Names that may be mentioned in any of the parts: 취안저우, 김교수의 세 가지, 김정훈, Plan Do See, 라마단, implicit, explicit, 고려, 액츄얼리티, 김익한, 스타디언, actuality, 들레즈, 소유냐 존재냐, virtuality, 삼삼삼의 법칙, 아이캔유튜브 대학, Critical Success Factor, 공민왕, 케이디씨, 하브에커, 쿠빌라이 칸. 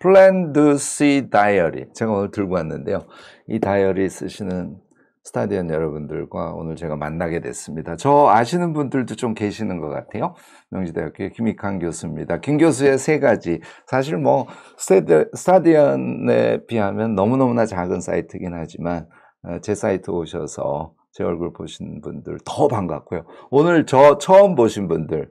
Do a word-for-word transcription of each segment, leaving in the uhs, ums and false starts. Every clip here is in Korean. Plan Do See 다이어리. 제가 오늘 들고 왔는데요. 이 다이어리 쓰시는 스타디언 여러분들과 오늘 제가 만나게 됐습니다. 저 아시는 분들도 좀 계시는 것 같아요. 명지대학교의 김익한 교수입니다. 김 교수의 세 가지. 사실 뭐 스타디언에 비하면 너무너무나 작은 사이트긴 하지만 제 사이트 오셔서 제 얼굴 보신 분들 더 반갑고요. 오늘 저 처음 보신 분들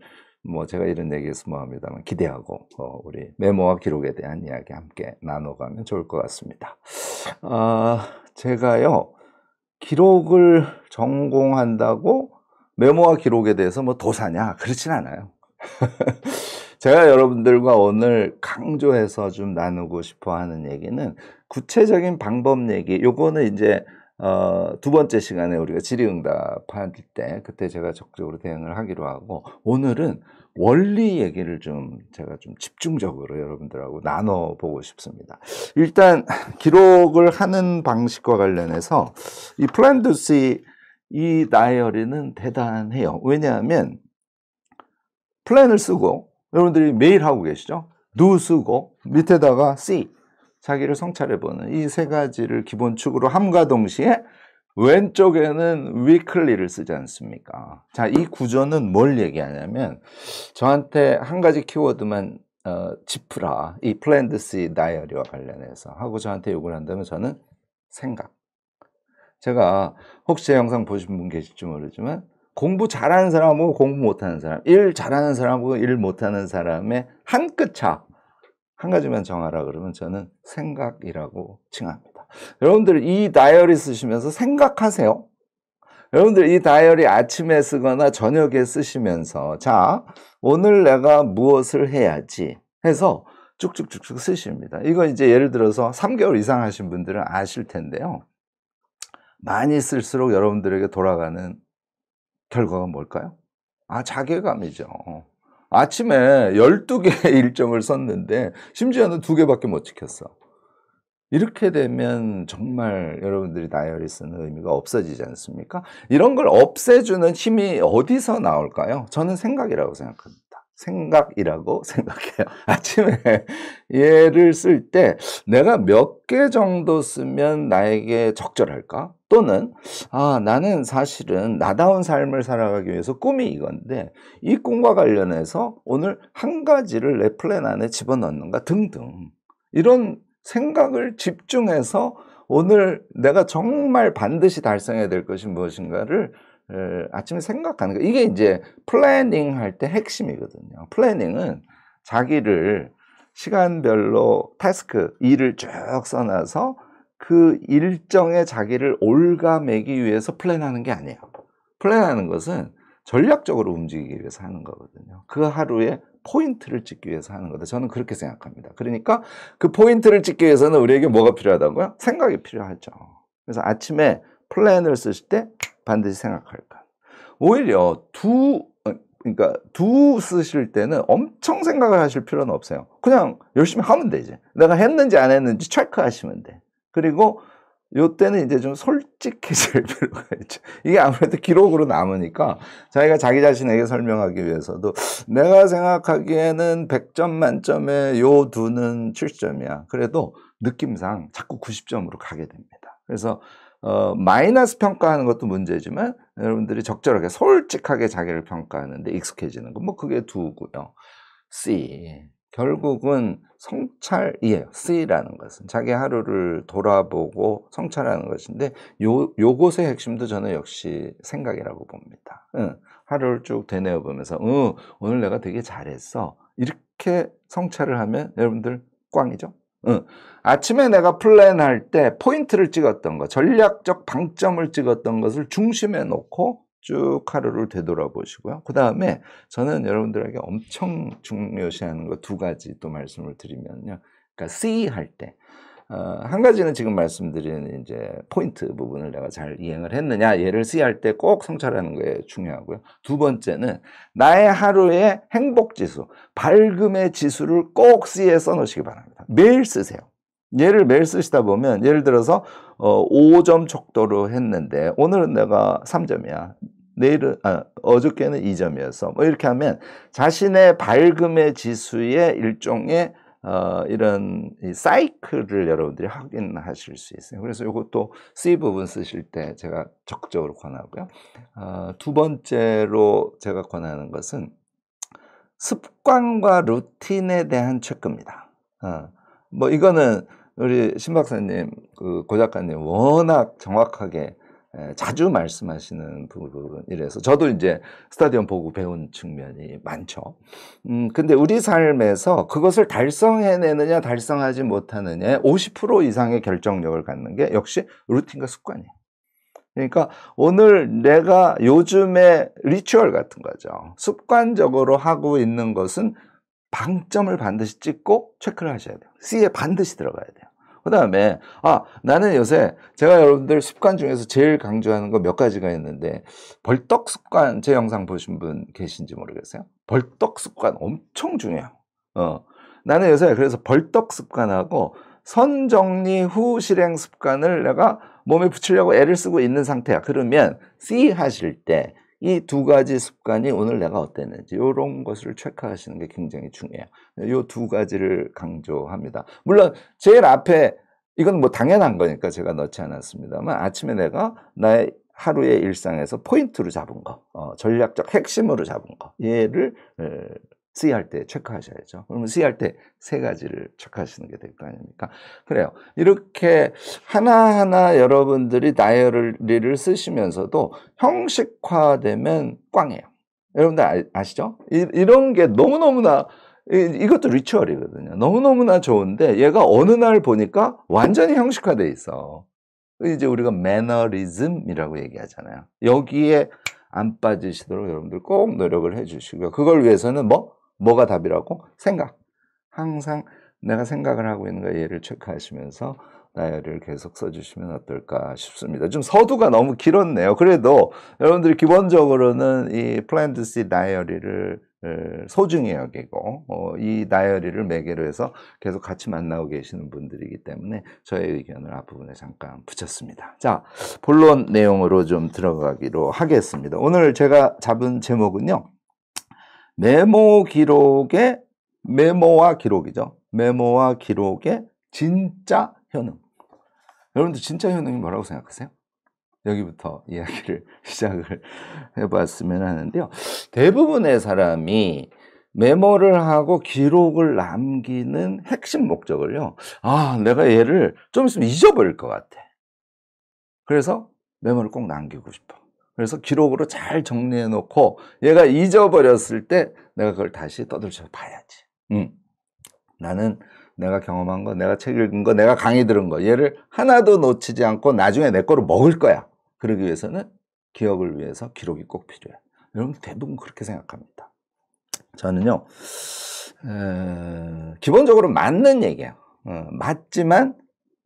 뭐 제가 이런 얘기해서 뭐합니다만 기대하고 어 우리 메모와 기록에 대한 이야기 함께 나눠가면 좋을 것 같습니다. 아, 제가요. 기록을 전공한다고 메모와 기록에 대해서 뭐 도사냐? 그렇진 않아요. 제가 여러분들과 오늘 강조해서 좀 나누고 싶어 하는 얘기는 구체적인 방법 얘기. 요거는 이제 어, 두 번째 시간에 우리가 질의응답할 때 그때 제가 적극적으로 대응을 하기로 하고, 오늘은 원리 얘기를 좀 제가 좀 집중적으로 여러분들하고 나눠보고 싶습니다. 일단 기록을 하는 방식과 관련해서 이 Plan Do See 이 다이어리는 대단해요. 왜냐하면 플랜을 쓰고, 여러분들이 매일 하고 계시죠? Do 쓰고 밑에다가 See, 자기를 성찰해보는 이 세 가지를 기본축으로 함과 동시에 왼쪽에는 weekly를 쓰지 않습니까? 자, 이 구조는 뭘 얘기하냐면 저한테 한 가지 키워드만 어, 짚으라, 이 Plan Do See 다이어리와 관련해서 하고 저한테 요구를 한다면 저는 생각. 제가 혹시 제 영상 보신 분 계실지 모르지만 공부 잘하는 사람하고 공부 못하는 사람, 일 잘하는 사람하고 일 못하는 사람의 한 끗 차, 한 가지만 정하라 그러면 저는 생각이라고 칭합니다. 여러분들 이 다이어리 쓰시면서 생각하세요. 여러분들 이 다이어리 아침에 쓰거나 저녁에 쓰시면서 자, 오늘 내가 무엇을 해야지 해서 쭉쭉쭉쭉 쓰십니다. 이거 이제 예를 들어서 삼 개월 이상 하신 분들은 아실 텐데요. 많이 쓸수록 여러분들에게 돌아가는 결과가 뭘까요? 아, 자괴감이죠. 아침에 열두 개의 일정을 썼는데 심지어는 두 개밖에 못 지켰어. 이렇게 되면 정말 여러분들이 다이어리 쓰는 의미가 없어지지 않습니까? 이런 걸 없애주는 힘이 어디서 나올까요? 저는 생각이라고 생각합니다. 생각이라고 생각해요. 아침에 얘를 쓸 때 내가 몇 개 정도 쓰면 나에게 적절할까? 또는 아, 나는 사실은 나다운 삶을 살아가기 위해서 꿈이 이건데 이 꿈과 관련해서 오늘 한 가지를 내 플랜 안에 집어넣는가 등등. 이런 생각을 집중해서 오늘 내가 정말 반드시 달성해야 될 것이 무엇인가를 아침에 생각하는 거. 이게 이제 플래닝 할 때 핵심이거든요. 플래닝은 자기를 시간별로 태스크, 일을 쭉 써놔서 그 일정에 자기를 올가매기 위해서 플랜하는 게 아니에요. 플랜하는 것은 전략적으로 움직이기 위해서 하는 거거든요. 그 하루에 포인트를 찍기 위해서 하는 거다. 저는 그렇게 생각합니다. 그러니까 그 포인트를 찍기 위해서는 우리에게 뭐가 필요하다고요? 생각이 필요하죠. 그래서 아침에 플랜을 쓰실 때 반드시 생각할까? 오히려 두, 그러니까 두 쓰실 때는 엄청 생각을 하실 필요는 없어요. 그냥 열심히 하면 되지. 내가 했는지 안 했는지 체크하시면 돼. 그리고 요때는 이제 좀 솔직해질 필요가 있죠. 이게 아무래도 기록으로 남으니까 자기가 자기 자신에게 설명하기 위해서도 내가 생각하기에는 백 점 만점에 요 두는 칠 점이야. 그래도 느낌상 자꾸 구십 점으로 가게 됩니다. 그래서 어, 마이너스 평가하는 것도 문제지만 여러분들이 적절하게 솔직하게 자기를 평가하는데 익숙해지는 거, 뭐 그게 두고요. C, 결국은 성찰이에요. C라는 것은 자기 하루를 돌아보고 성찰하는 것인데 요, 요것의 핵심도 저는 역시 생각이라고 봅니다. 응, 하루를 쭉 되뇌어 보면서 응, 오늘 내가 되게 잘했어, 이렇게 성찰을 하면 여러분들 꽝이죠. 응. 아침에 내가 플랜할 때 포인트를 찍었던 것, 전략적 방점을 찍었던 것을 중심에 놓고 쭉 하루를 되돌아보시고요. 그 다음에 저는 여러분들에게 엄청 중요시하는 거 두 가지 또 말씀을 드리면요. 그러니까 C 할 때 어, 한 가지는 지금 말씀드린 이제 포인트 부분을 내가 잘 이행을 했느냐, 얘를 C 할 때 꼭 성찰하는 게 중요하고요. 두 번째는 나의 하루의 행복지수, 밝음의 지수를 꼭 C에 써놓으시기 바랍니다. 매일 쓰세요. 얘를 매일 쓰시다 보면 예를 들어서 어, 오 점 척도로 했는데 오늘은 내가 삼 점이야. 내일은, 아, 어저께는 이 점이었어. 뭐 이렇게 하면 자신의 밝음의 지수의 일종의 어, 이런 이 사이클을 여러분들이 확인하실 수 있어요. 그래서 이것도 C 부분 쓰실 때 제가 적극적으로 권하고요. 어, 두 번째로 제가 권하는 것은 습관과 루틴에 대한 체크입니다. 어, 뭐 이거는 우리 신 박사님, 그 고 작가님 워낙 정확하게 에, 자주 말씀하시는 부분이라서 저도 이제 스타디언 보고 배운 측면이 많죠. 음, 근데 우리 삶에서 그것을 달성해내느냐 달성하지 못하느냐의 오십 퍼센트 이상의 결정력을 갖는 게 역시 루틴과 습관이에요. 그러니까 오늘 내가 요즘에 리추얼 같은 거죠. 습관적으로 하고 있는 것은 방점을 반드시 찍고 체크를 하셔야 돼요. C에 반드시 들어가야 돼요. 그 다음에 아 나는 요새 제가 여러분들 습관 중에서 제일 강조하는 거 몇 가지가 있는데 벌떡 습관, 제 영상 보신 분 계신지 모르겠어요. 벌떡 습관 엄청 중요해요. 어, 나는 요새 그래서 벌떡 습관하고 선 정리 후 실행 습관을 내가 몸에 붙이려고 애를 쓰고 있는 상태야. 그러면 C 하실 때 이 두 가지 습관이 오늘 내가 어땠는지 이런 것을 체크하시는 게 굉장히 중요해요. 이 두 가지를 강조합니다. 물론 제일 앞에 이건 뭐 당연한 거니까 제가 넣지 않았습니다만 아침에 내가 나의 하루의 일상에서 포인트로 잡은 거, 어, 전략적 핵심으로 잡은 거 얘를 C 할 때 체크하셔야죠. 그러면 C 할 때 세 가지를 체크하시는 게 될 거 아닙니까? 그래요. 이렇게 하나하나 여러분들이 다이어리를 쓰시면서도 형식화되면 꽝이에요. 여러분들 아, 아시죠? 이, 이런 게 너무너무나 이, 이것도 리추얼이거든요. 너무너무나 좋은데 얘가 어느 날 보니까 완전히 형식화돼 있어. 이제 우리가 매너리즘이라고 얘기하잖아요. 여기에 안 빠지시도록 여러분들 꼭 노력을 해주시고요. 그걸 위해서는 뭐? 뭐가 답이라고? 생각. 항상 내가 생각을 하고 있는 거 얘를 체크하시면서 다이어리를 계속 써주시면 어떨까 싶습니다. 좀 서두가 너무 길었네요. 그래도 여러분들이 기본적으로는 이 Plan Do See 다이어리를 소중히 여기고 어, 이 다이어리를 매개로 해서 계속 같이 만나고 계시는 분들이기 때문에 저의 의견을 앞부분에 잠깐 붙였습니다. 자, 본론 내용으로 좀 들어가기로 하겠습니다. 오늘 제가 잡은 제목은요. 메모 기록의 메모와 기록이죠. 메모와 기록의 진짜 효능. 여러분들 진짜 효능이 뭐라고 생각하세요? 여기부터 이야기를 시작을 해봤으면 하는데요. 대부분의 사람이 메모를 하고 기록을 남기는 핵심 목적을요. 아, 내가 얘를 좀 있으면 잊어버릴 것 같아. 그래서 메모를 꼭 남기고 싶어. 그래서 기록으로 잘 정리해놓고 얘가 잊어버렸을 때 내가 그걸 다시 떠들쳐 봐야지. 음. 나는 내가 경험한 거, 내가 책 읽은 거, 내가 강의 들은 거 얘를 하나도 놓치지 않고 나중에 내 거로 먹을 거야. 그러기 위해서는 기억을 위해서 기록이 꼭 필요해. 여러분 대부분 그렇게 생각합니다. 저는요. 에, 기본적으로 맞는 얘기예요. 어, 맞지만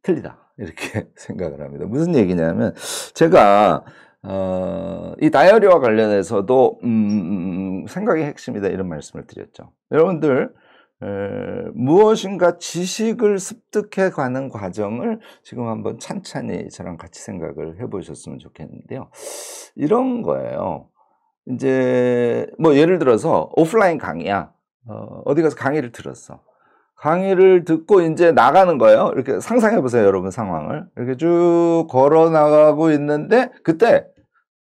틀리다. 이렇게 생각을 합니다. 무슨 얘기냐면 제가 어, 이 다이어리와 관련해서도 음, 생각이 핵심이다 이런 말씀을 드렸죠. 여러분들 에, 무엇인가 지식을 습득해 가는 과정을 지금 한번 찬찬히 저랑 같이 생각을 해보셨으면 좋겠는데요. 이런 거예요. 이제 뭐 예를 들어서 오프라인 강의야. 어, 어디 가서 강의를 들었어. 강의를 듣고 이제 나가는 거예요. 이렇게 상상해 보세요, 여러분 상황을. 이렇게 쭉 걸어 나가고 있는데 그때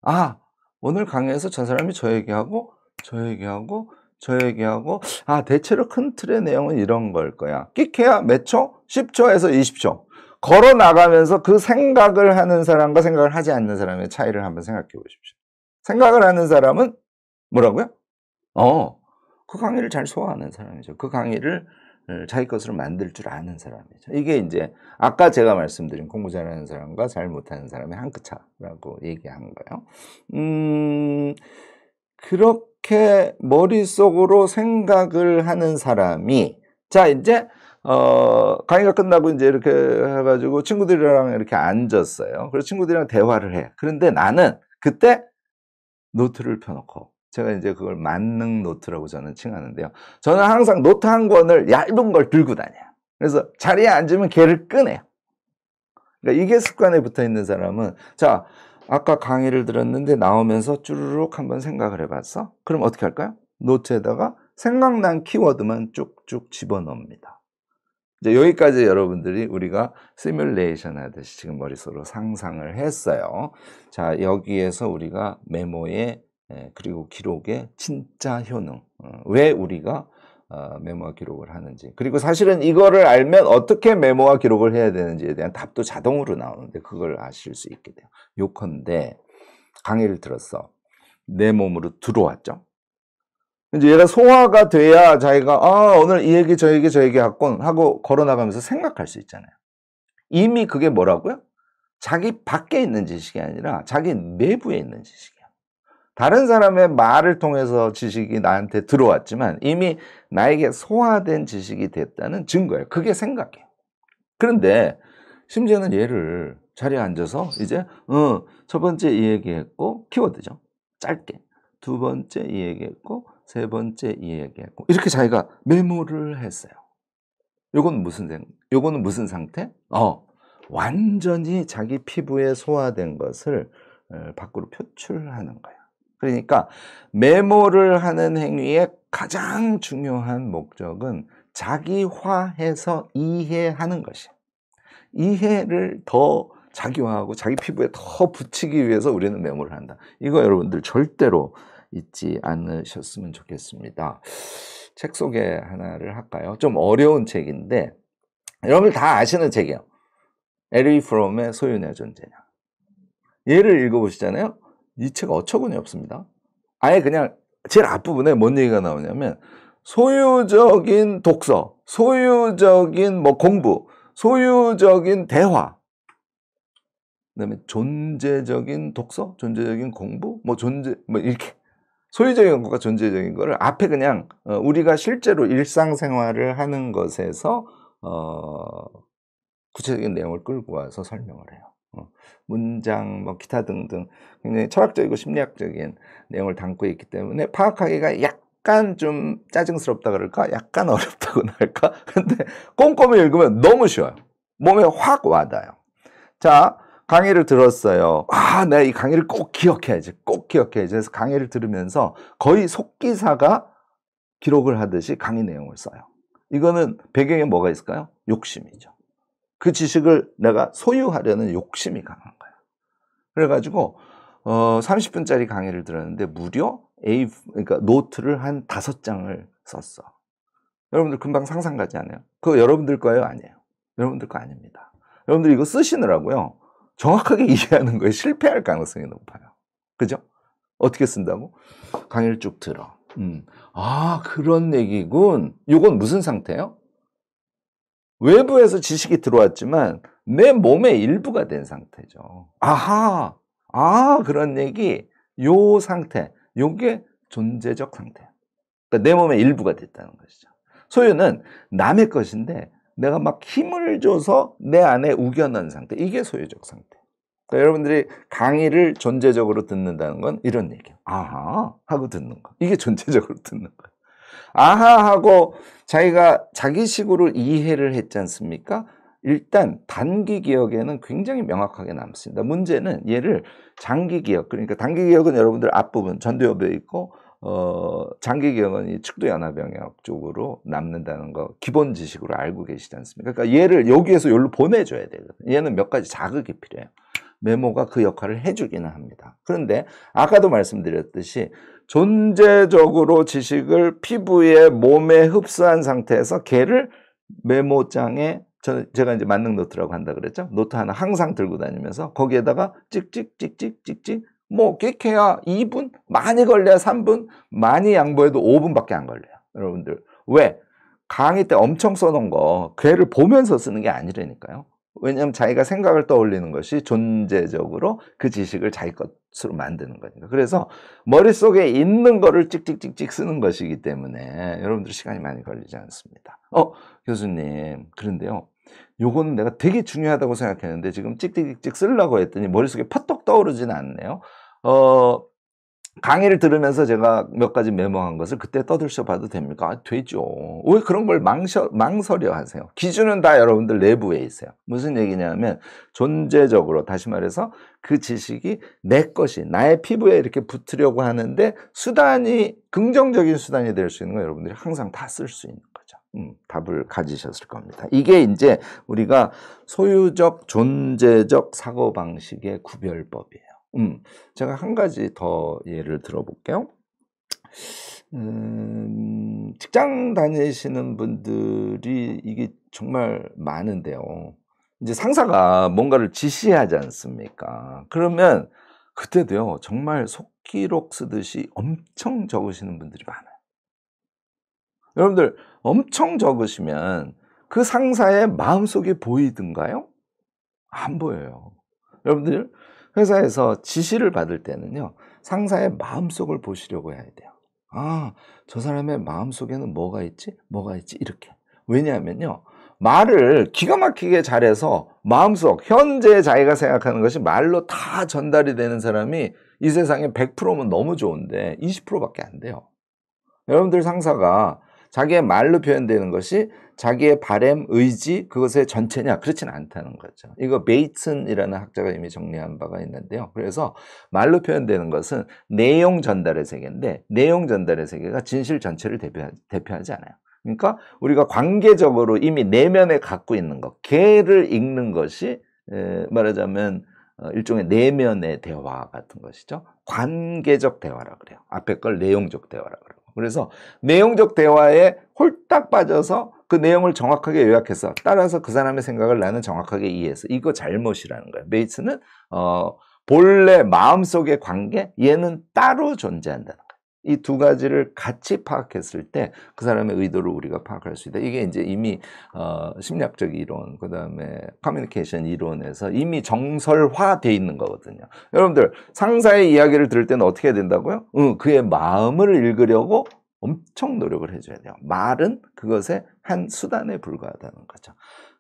아, 오늘 강의에서 저 사람이 저 얘기하고 저 얘기하고 저 얘기하고 아, 대체로 큰 틀의 내용은 이런 걸 거야. 끽해야 몇 초? 십 초에서 이십 초. 걸어 나가면서 그 생각을 하는 사람과 생각을 하지 않는 사람의 차이를 한번 생각해 보십시오. 생각을 하는 사람은 뭐라고요? 어, 그 강의를 잘 소화하는 사람이죠. 그 강의를 자기 것으로 만들 줄 아는 사람이죠. 이게 이제 아까 제가 말씀드린 공부 잘하는 사람과 잘 못하는 사람의 한 끗 차라고 얘기한 거예요. 음, 그렇게 머릿속으로 생각을 하는 사람이 자 이제 어, 강의가 끝나고 이제 이렇게 해가지고 친구들이랑 이렇게 앉았어요. 그래서 친구들이랑 대화를 해. 그런데 나는 그때 노트를 펴놓고. 제가 이제 그걸 만능 노트라고 저는 칭하는데요. 저는 항상 노트 한 권을 얇은 걸 들고 다녀요. 그래서 자리에 앉으면 걔를 꺼내요. 그러니까 이게 습관에 붙어 있는 사람은 자, 아까 강의를 들었는데 나오면서 쭈르륵 한번 생각을 해봤어? 그럼 어떻게 할까요? 노트에다가 생각난 키워드만 쭉쭉 집어넣습니다. 이제 여기까지 여러분들이 우리가 시뮬레이션 하듯이 지금 머릿속으로 상상을 했어요. 자, 여기에서 우리가 메모에 그리고 기록의 진짜 효능, 왜 우리가 메모와 기록을 하는지, 그리고 사실은 이거를 알면 어떻게 메모와 기록을 해야 되는지에 대한 답도 자동으로 나오는데 그걸 아실 수 있게 돼요. 요컨대 강의를 들었어. 내 몸으로 들어왔죠. 이제 얘가 소화가 돼야 자기가 아 오늘 이 얘기 저 얘기 저 얘기 하곤 하고 걸어나가면서 생각할 수 있잖아요. 이미 그게 뭐라고요? 자기 밖에 있는 지식이 아니라 자기 내부에 있는 지식이에요. 다른 사람의 말을 통해서 지식이 나한테 들어왔지만 이미 나에게 소화된 지식이 됐다는 증거예요. 그게 생각이에요. 그런데 심지어는 얘를 자리에 앉아서 이제 어, 첫 번째 이 얘기했고, 키워드죠. 짧게 두 번째 이 얘기했고, 세 번째 이 얘기했고, 이렇게 자기가 메모를 했어요. 요건 무슨, 요거는 무슨 상태? 어, 완전히 자기 피부에 소화된 것을 밖으로 표출하는 거예요. 그러니까 메모를 하는 행위의 가장 중요한 목적은 자기화해서 이해하는 것이에요. 이해를 더 자기화하고 자기 피부에 더 붙이기 위해서 우리는 메모를 한다. 이거 여러분들 절대로 잊지 않으셨으면 좋겠습니다. 책 소개 하나를 할까요? 좀 어려운 책인데 여러분들 다 아시는 책이에요. 에리 프롬의 소유냐 존재냐. 얘를 읽어보시잖아요. 이 책 어처구니 없습니다. 아예 그냥 제일 앞부분에 뭔 얘기가 나오냐면 소유적인 독서, 소유적인 뭐 공부, 소유적인 대화, 그다음에 존재적인 독서, 존재적인 공부, 뭐 존재, 뭐 이렇게 소유적인 것과 존재적인 거를 앞에 그냥 우리가 실제로 일상생활을 하는 것에서 어, 구체적인 내용을 끌고 와서 설명을 해요. 어, 문장, 뭐 기타 등등 굉장히 철학적이고 심리학적인 내용을 담고 있기 때문에 파악하기가 약간 좀 짜증스럽다 그럴까? 약간 어렵다고나 할까? 근데 꼼꼼히 읽으면 너무 쉬워요. 몸에 확 와닿아요. 자, 강의를 들었어요. 아, 내가 이 강의를 꼭 기억해야지. 꼭 기억해야지. 그래서 강의를 들으면서 거의 속기사가 기록을 하듯이 강의 내용을 써요. 이거는 배경에 뭐가 있을까요? 욕심이죠. 그 지식을 내가 소유하려는 욕심이 강한 거야. 그래가지고 어, 삼십 분짜리 강의를 들었는데 무려 A, 그러니까 노트를 한 다섯 장을 썼어. 여러분들 금방 상상 가지 않아요? 그거 여러분들 거예요? 아니에요. 여러분들 거 아닙니다. 여러분들 이거 쓰시느라고요. 정확하게 이해하는 거에 실패할 가능성이 높아요. 그죠? 어떻게 쓴다고? 강의를 쭉 들어. 음. 아, 그런 얘기군. 요건 무슨 상태예요? 외부에서 지식이 들어왔지만 내 몸의 일부가 된 상태죠. 아하, 아 그런 얘기, 요 상태, 요게 존재적 상태. 그러니까 내 몸의 일부가 됐다는 것이죠. 소유는 남의 것인데 내가 막 힘을 줘서 내 안에 우겨넣은 상태. 이게 소유적 상태. 그러니까 여러분들이 강의를 존재적으로 듣는다는 건 이런 얘기예요. 아하 하고 듣는 거. 이게 존재적으로 듣는 거예요. 아하 하고 자기가 자기식으로 이해를 했지 않습니까? 일단 단기 기억에는 굉장히 명확하게 남습니다. 문제는 얘를 장기 기억, 그러니까 단기 기억은 여러분들 앞부분 전두엽에 있고 어, 장기 기억은 이 측두연합영역 쪽으로 남는다는 거 기본 지식으로 알고 계시지 않습니까? 그러니까 얘를 여기에서 여기로 보내줘야 되거든요. 얘는 몇 가지 자극이 필요해요. 메모가 그 역할을 해주기는 합니다. 그런데 아까도 말씀드렸듯이 존재적으로 지식을 피부에 몸에 흡수한 상태에서 걔를 메모장에 제가 이제 만능 노트라고 한다 그랬죠. 노트 하나 항상 들고 다니면서 거기에다가 찍찍찍찍찍찍 뭐 끽해야 이 분, 많이 걸려야 삼 분, 많이 양보해도 오 분밖에 안 걸려요. 여러분들 왜? 강의 때 엄청 써놓은 거 걔를 보면서 쓰는 게 아니라니까요. 왜냐하면 자기가 생각을 떠올리는 것이 존재적으로 그 지식을 자기 것으로 만드는 거니까. 그래서 머릿속에 있는 거를 찍찍찍찍 쓰는 것이기 때문에 여러분들 시간이 많이 걸리지 않습니다. 어, 교수님 그런데요, 요거는 내가 되게 중요하다고 생각했는데 지금 찍찍찍찍 쓰려고 했더니 머릿속에 퍼뜩 떠오르지는 않네요. 어, 강의를 들으면서 제가 몇 가지 메모한 것을 그때 떠들셔 봐도 됩니까? 아, 되죠. 왜 그런 걸 망셔, 망설여 하세요? 기준은 다 여러분들 내부에 있어요. 무슨 얘기냐면 존재적으로, 다시 말해서 그 지식이 내 것이, 나의 피부에 이렇게 붙으려고 하는데 수단이, 긍정적인 수단이 될 수 있는 건 여러분들이 항상 다 쓸 수 있는 거죠. 음, 답을 가지셨을 겁니다. 이게 이제 우리가 소유적, 존재적 사고방식의 구별법이에요. 음, 제가 한 가지 더 예를 들어볼게요. 음, 직장 다니시는 분들이 이게 정말 많은데요. 이제 상사가 뭔가를 지시하지 않습니까? 그러면 그때도요, 정말 속기록 쓰듯이 엄청 적으시는 분들이 많아요. 여러분들, 엄청 적으시면 그 상사의 마음속이 보이든가요? 안 보여요. 여러분들, 회사에서 지시를 받을 때는요, 상사의 마음속을 보시려고 해야 돼요. 아, 저 사람의 마음속에는 뭐가 있지? 뭐가 있지? 이렇게. 왜냐하면요, 말을 기가 막히게 잘해서 마음속, 현재 자기가 생각하는 것이 말로 다 전달이 되는 사람이 이 세상에 백 퍼센트면 너무 좋은데 이십 퍼센트밖에 안 돼요. 여러분들, 상사가 자기의 말로 표현되는 것이 자기의 바램, 의지, 그것의 전체냐? 그렇지는 않다는 거죠. 이거 메이튼이라는 학자가 이미 정리한 바가 있는데요. 그래서 말로 표현되는 것은 내용 전달의 세계인데, 내용 전달의 세계가 진실 전체를 대표하지 않아요. 그러니까 우리가 관계적으로 이미 내면에 갖고 있는 것, 개를 읽는 것이 말하자면 일종의 내면의 대화 같은 것이죠. 관계적 대화라 그래요. 앞에 걸 내용적 대화라 그래요. 그래서 내용적 대화에 홀딱 빠져서 그 내용을 정확하게 요약해서, 따라서 그 사람의 생각을 나는 정확하게 이해해서, 이거 잘못이라는 거예요. 메이츠는 어, 본래 마음속의 관계, 얘는 따로 존재한다는 거예요. 이 두 가지를 같이 파악했을 때 그 사람의 의도를 우리가 파악할 수 있다. 이게 이제 이미 어, 심리학적 이론, 그 다음에 커뮤니케이션 이론에서 이미 정설화되어 있는 거거든요. 여러분들, 상사의 이야기를 들을 때는 어떻게 해야 된다고요? 응, 그의 마음을 읽으려고 엄청 노력을 해줘야 돼요. 말은 그것의 한 수단에 불과하다는 거죠.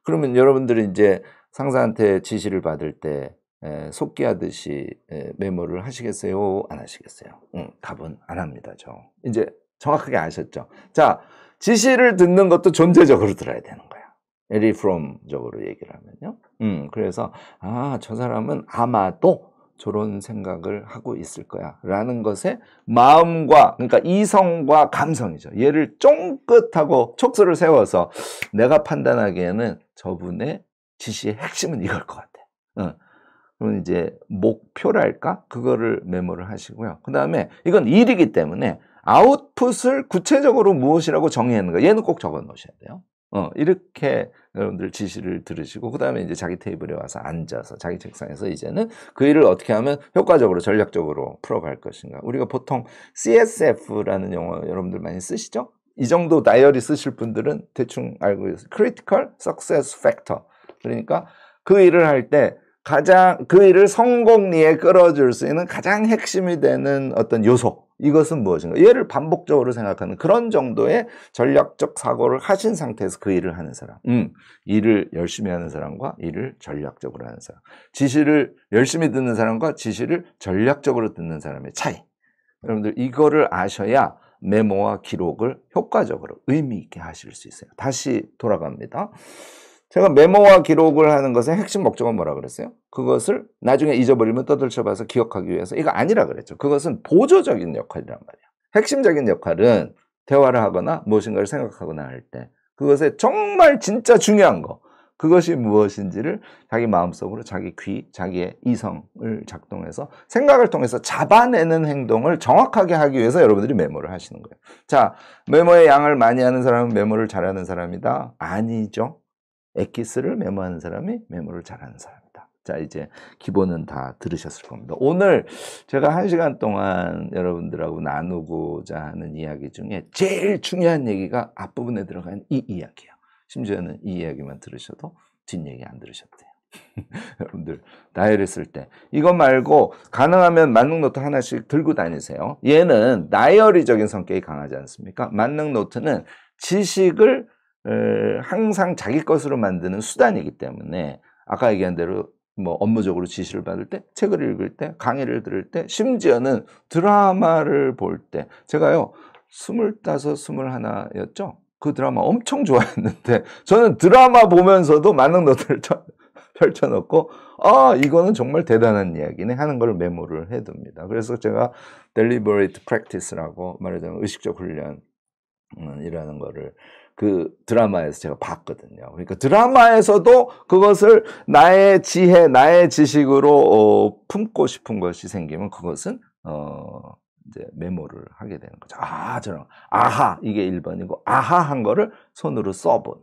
그러면 여러분들이 이제 상사한테 지시를 받을 때 에, 속기하듯이 에, 메모를 하시겠어요? 안 하시겠어요? 응, 답은 안 합니다. 저 이제 정확하게 아셨죠? 자, 지시를 듣는 것도 존재적으로 들어야 되는 거야. Really from적으로 얘기를 하면요. 음, 그래서 아, 저 사람은 아마도 저런 생각을 하고 있을 거야 라는 것에 마음과, 그러니까 이성과 감성이죠. 얘를 쫑긋하고 촉수를 세워서 내가 판단하기에는 저분의 지시의 핵심은 이걸 것 같아. 응. 그럼 이제 목표랄까? 그거를 메모를 하시고요. 그 다음에 이건 일이기 때문에 아웃풋을 구체적으로 무엇이라고 정의하는 거, 얘는 꼭 적어 놓으셔야 돼요. 어, 이렇게 여러분들 지시를 들으시고, 그 다음에 이제 자기 테이블에 와서 앉아서 자기 책상에서 이제는 그 일을 어떻게 하면 효과적으로, 전략적으로 풀어갈 것인가. 우리가 보통 씨에스에프라는 용어 여러분들 많이 쓰시죠? 이 정도 다이어리 쓰실 분들은 대충 알고 계세요. Critical Success Factor. 그러니까 그 일을 할 때 가장, 그 일을 성공리에 끌어줄 수 있는 가장 핵심이 되는 어떤 요소, 이것은 무엇인가, 얘를 반복적으로 생각하는 그런 정도의 전략적 사고를 하신 상태에서 그 일을 하는 사람, 음, 일을 열심히 하는 사람과 일을 전략적으로 하는 사람, 지시를 열심히 듣는 사람과 지시를 전략적으로 듣는 사람의 차이, 여러분들 이거를 아셔야 메모와 기록을 효과적으로 의미 있게 하실 수 있어요. 다시 돌아갑니다. 제가 메모와 기록을 하는 것의 핵심 목적은 뭐라 그랬어요? 그것을 나중에 잊어버리면 떠들쳐봐서 기억하기 위해서. 이거 아니라 그랬죠. 그것은 보조적인 역할이란 말이에요. 핵심적인 역할은 대화를 하거나 무엇인가를 생각하거나 할 때 그것에 정말 진짜 중요한 거, 그것이 무엇인지를 자기 마음속으로, 자기 귀, 자기의 이성을 작동해서 생각을 통해서 잡아내는 행동을 정확하게 하기 위해서 여러분들이 메모를 하시는 거예요. 자, 메모의 양을 많이 하는 사람은 메모를 잘하는 사람이다? 아니죠. 액기스를 메모하는 사람이 메모를 잘하는 사람이다. 자, 이제 기본은 다 들으셨을 겁니다. 오늘 제가 한 시간 동안 여러분들하고 나누고자 하는 이야기 중에 제일 중요한 얘기가 앞부분에 들어간 이 이야기예요. 심지어는 이 이야기만 들으셔도 뒷얘기 안 들으셔도 돼요. 여러분들, 다이어리 쓸 때 이거 말고 가능하면 만능 노트 하나씩 들고 다니세요. 얘는 다이어리적인 성격이 강하지 않습니까? 만능 노트는 지식을 항상 자기 것으로 만드는 수단이기 때문에, 아까 얘기한 대로 뭐 업무적으로 지시를 받을 때, 책을 읽을 때, 강의를 들을 때, 심지어는 드라마를 볼 때, 제가요 스물다섯, 스물하나였죠? 그 드라마 엄청 좋아했는데 저는 드라마 보면서도 만능 노트를 펼쳐놓고, 아, 이거는 정말 대단한 이야기네 하는 걸 메모를 해둡니다. 그래서 제가 deliberate practice라고, 말하자면 의식적 훈련이라는 거를 그 드라마에서 제가 봤거든요. 그러니까 드라마에서도 그것을 나의 지혜, 나의 지식으로 어, 품고 싶은 것이 생기면 그것은 어, 이제 메모를 하게 되는 거죠. 아, 저런 아하 이게 일 번이고 아하 한 거를 손으로 써보는.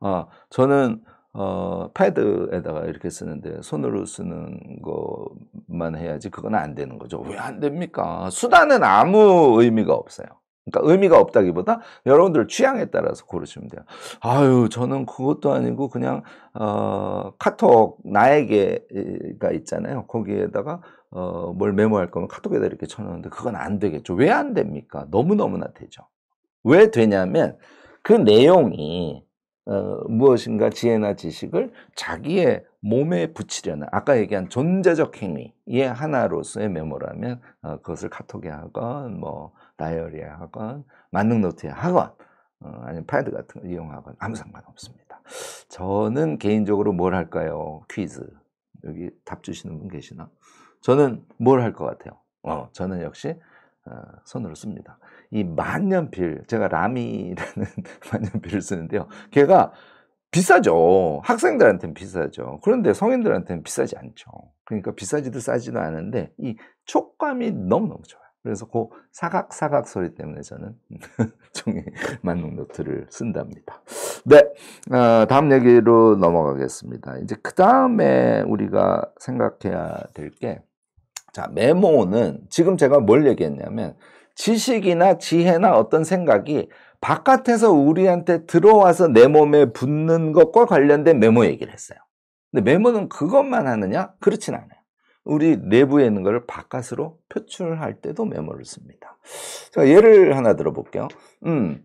어, 저는 어, 패드에다가 이렇게 쓰는데 손으로 쓰는 것만 해야지 그건 안 되는 거죠. 왜 안 됩니까? 수단은 아무 의미가 없어요. 그러니까 의미가 없다기보다 여러분들 취향에 따라서 고르시면 돼요. 아유, 저는 그것도 아니고 그냥 어, 카톡 나에게가 있잖아요. 거기에다가 어, 뭘 메모할 거면 카톡에다 이렇게 쳐놓는데 그건 안 되겠죠. 왜 안 됩니까? 너무너무나 되죠. 왜 되냐면 그 내용이 어, 무엇인가 지혜나 지식을 자기의 몸에 붙이려는 아까 얘기한 존재적 행위의 하나로서의 메모라면 어, 그것을 카톡에 하건 뭐 다이어리에 하건 만능 노트에 하건 어, 아니면 패드 같은 걸 이용하건 아무 상관없습니다. 저는 개인적으로 뭘 할까요? 퀴즈. 여기 답 주시는 분 계시나? 저는 뭘 할 것 같아요? 어, 저는 역시 어, 손으로 씁니다. 이 만년필, 제가 라미라는 만년필을 쓰는데요. 걔가 비싸죠. 학생들한테는 비싸죠. 그런데 성인들한테는 비싸지 않죠. 그러니까 비싸지도 싸지도 않은데 이 촉감이 너무너무 좋아요. 그래서 그 사각사각 소리 때문에 저는 종이 만능 노트를 쓴답니다. 네, 어, 다음 얘기로 넘어가겠습니다. 이제 그 다음에 우리가 생각해야 될 게, 자, 메모는 지금 제가 뭘 얘기했냐면 지식이나 지혜나 어떤 생각이 바깥에서 우리한테 들어와서 내 몸에 붙는 것과 관련된 메모 얘기를 했어요. 근데 메모는 그것만 하느냐? 그렇진 않아요. 우리 내부에 있는 것을 바깥으로 표출할 때도 메모를 씁니다. 자, 예를 하나 들어볼게요. 음,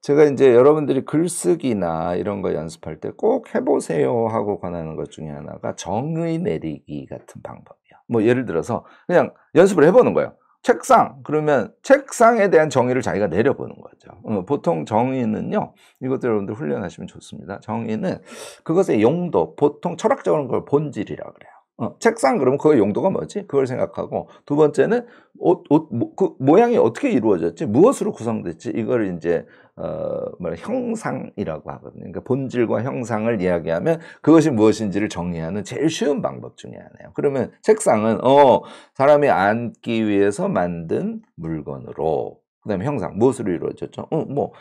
제가 이제 여러분들이 글쓰기나 이런 거 연습할 때 꼭 해보세요 하고 권하는 것 중에 하나가 정의 내리기 같은 방법이에요. 뭐 예를 들어서 그냥 연습을 해보는 거예요. 책상, 그러면 책상에 대한 정의를 자기가 내려보는 거죠. 어, 보통 정의는요, 이것도 여러분들 훈련하시면 좋습니다. 정의는 그것의 용도, 보통 철학적인 걸 본질이라 그래요. 어, 책상 그러면 그거의 용도가 뭐지? 그걸 생각하고, 두 번째는 옷, 옷, 모, 그 모양이 어떻게 이루어졌지? 무엇으로 구성됐지? 이걸 이제 어, 뭐라, 형상이라고 하거든요. 그러니까 본질과 형상을 이야기하면 그것이 무엇인지를 정의하는 제일 쉬운 방법 중에 하나예요. 그러면 책상은 어, 사람이 앉기 위해서 만든 물건으로, 그 다음에 형상, 무엇으로 이루어졌죠? 어, 뭐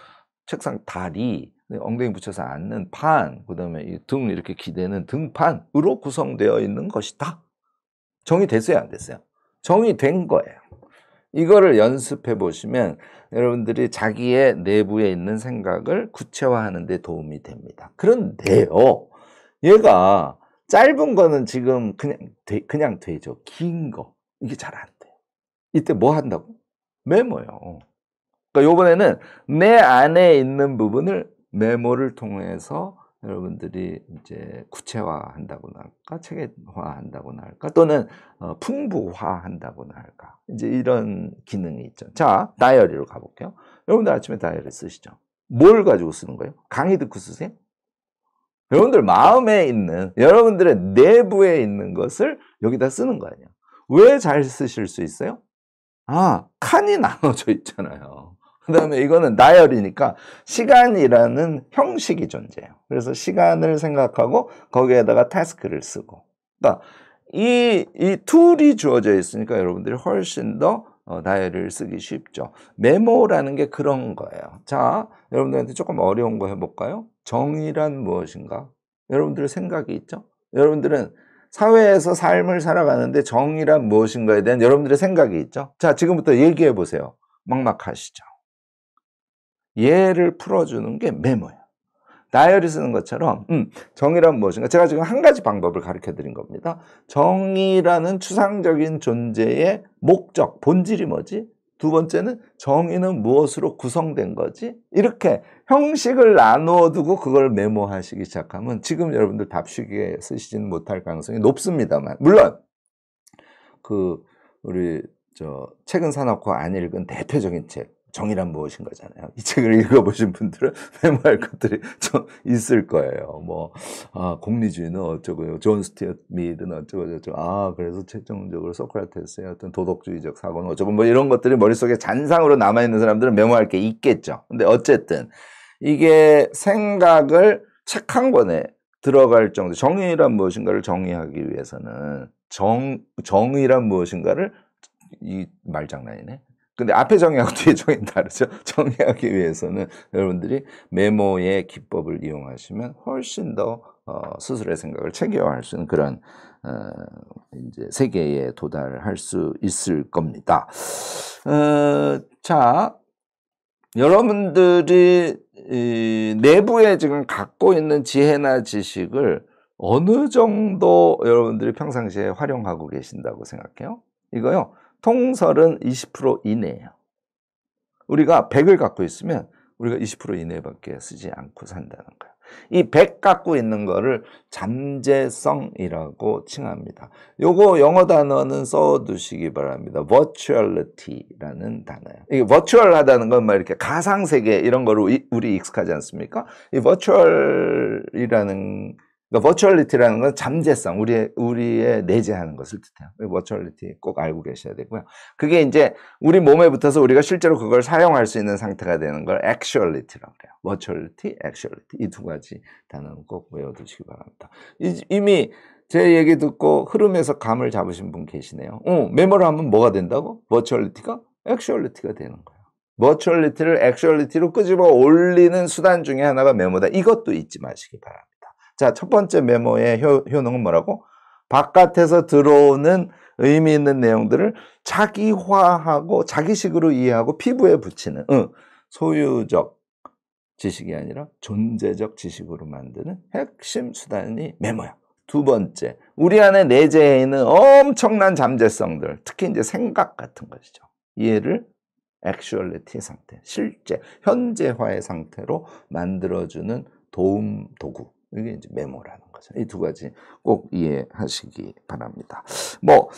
책상 다리, 엉덩이 붙여서 앉는 판, 그 다음에 등 이렇게 기대는 등판으로 구성되어 있는 것이다. 정의 됐어요, 안 됐어요? 정의된 거예요. 이거를 연습해 보시면 여러분들이 자기의 내부에 있는 생각을 구체화하는 데 도움이 됩니다. 그런데요, 얘가 짧은 거는 지금 그냥, 되, 그냥 되죠. 긴 거, 이게 잘 안 돼요. 이때 뭐 한다고? 메모요. 그러니까 요번에는 내 안에 있는 부분을 메모를 통해서 여러분들이 이제 구체화한다고나 할까, 체계화한다고나 할까, 또는 어, 풍부화한다고나 할까, 이제 이런 기능이 있죠. 자, 다이어리로 가볼게요. 여러분들 아침에 다이어리 쓰시죠? 뭘 가지고 쓰는 거예요? 강의 듣고 쓰세요? 여러분들 마음에 있는, 여러분들의 내부에 있는 것을 여기다 쓰는 거 아니에요? 왜 잘 쓰실 수 있어요? 아, 칸이 나눠져 있잖아요. 그 다음에 이거는 다이어리니까 시간이라는 형식이 존재해요. 그래서 시간을 생각하고 거기에다가 태스크를 쓰고. 그러니까 이, 이 툴이 주어져 있으니까 여러분들이 훨씬 더 어, 다이어리를 쓰기 쉽죠. 메모라는 게 그런 거예요. 자, 여러분들한테 조금 어려운 거 해볼까요? 정의란 무엇인가? 여러분들의 생각이 있죠? 여러분들은 사회에서 삶을 살아가는데 정의란 무엇인가에 대한 여러분들의 생각이 있죠? 자, 지금부터 얘기해보세요. 막막하시죠? 얘를 풀어주는 게 메모예요. 다이어리 쓰는 것처럼 음, 정의란 무엇인가? 제가 지금 한 가지 방법을 가르쳐드린 겁니다. 정의라는 추상적인 존재의 목적, 본질이 뭐지? 두 번째는 정의는 무엇으로 구성된 거지? 이렇게 형식을 나누어 두고 그걸 메모하시기 시작하면 지금 여러분들 답 쉽게 쓰시지는 못할 가능성이 높습니다만, 물론 그 우리 저 책은 사놓고 안 읽은 대표적인 책 정의란 무엇인 거잖아요. 이 책을 읽어보신 분들은 메모할 것들이 좀 있을 거예요. 뭐, 아, 공리주의는 어쩌고요. 존 스튜어트 밀은 어쩌고저쩌고. 아, 그래서 최종적으로 소크라테스의 어떤 도덕주의적 사고는 어쩌고 뭐 이런 것들이 머릿속에 잔상으로 남아있는 사람들은 메모할 게 있겠죠. 근데 어쨌든 이게 생각을 책 한 권에 들어갈 정도, 정의란 무엇인가를 정의하기 위해서는 정, 정의란 무엇인가를, 이 말장난이네. 근데 앞에 정의하고 뒤에 정의는 다르죠. 정의하기 위해서는 여러분들이 메모의 기법을 이용하시면 훨씬 더 어, 스스로의 생각을 체계화할 수 있는 그런 어, 이제 세계에 도달할 수 있을 겁니다. 어, 자, 여러분들이 이, 내부에 지금 갖고 있는 지혜나 지식을 어느 정도 여러분들이 평상시에 활용하고 계신다고 생각해요? 이거요. 통설은 이십 퍼센트 이내예요. 우리가 백을 갖고 있으면 우리가 이십 퍼센트 이내밖에 쓰지 않고 산다는 거예요. 이 백 갖고 있는 거를 잠재성이라고 칭합니다. 요거 영어 단어는 써두시기 바랍니다. virtuality라는 단어예요. 이게 virtual하다는 건 막 이렇게 가상세계 이런 거로 우리 익숙하지 않습니까? 이 virtual이라는, 그러니까 virtuality라는 건 잠재성, 우리의, 우리의 내재하는 것을 뜻해요. virtuality 꼭 알고 계셔야 되고요. 그게 이제 우리 몸에 붙어서 우리가 실제로 그걸 사용할 수 있는 상태가 되는 걸 actuality라고 해요. virtuality, actuality. 이 두 가지 단어는 꼭 외워두시기 바랍니다. 이미 제 얘기 듣고 흐름에서 감을 잡으신 분 계시네요. 어, 메모를 하면 뭐가 된다고? virtuality가 actuality가 되는 거예요. virtuality를 actuality로 끄집어 올리는 수단 중에 하나가 메모다. 이것도 잊지 마시기 바랍니다. 자, 첫 번째 메모의 효, 효능은 뭐라고? 바깥에서 들어오는 의미 있는 내용들을 자기화하고 자기식으로 이해하고 피부에 붙이는, 응, 소유적 지식이 아니라 존재적 지식으로 만드는 핵심 수단이 메모야. 두 번째, 우리 안에 내재해 있는 엄청난 잠재성들, 특히 이제 생각 같은 것이죠. 이해를 액츄얼리티 상태, 실제, 현재화의 상태로 만들어주는 도움 도구. 이게 이제 메모라는 거죠. 이 두 가지 꼭 이해하시기 바랍니다. 뭐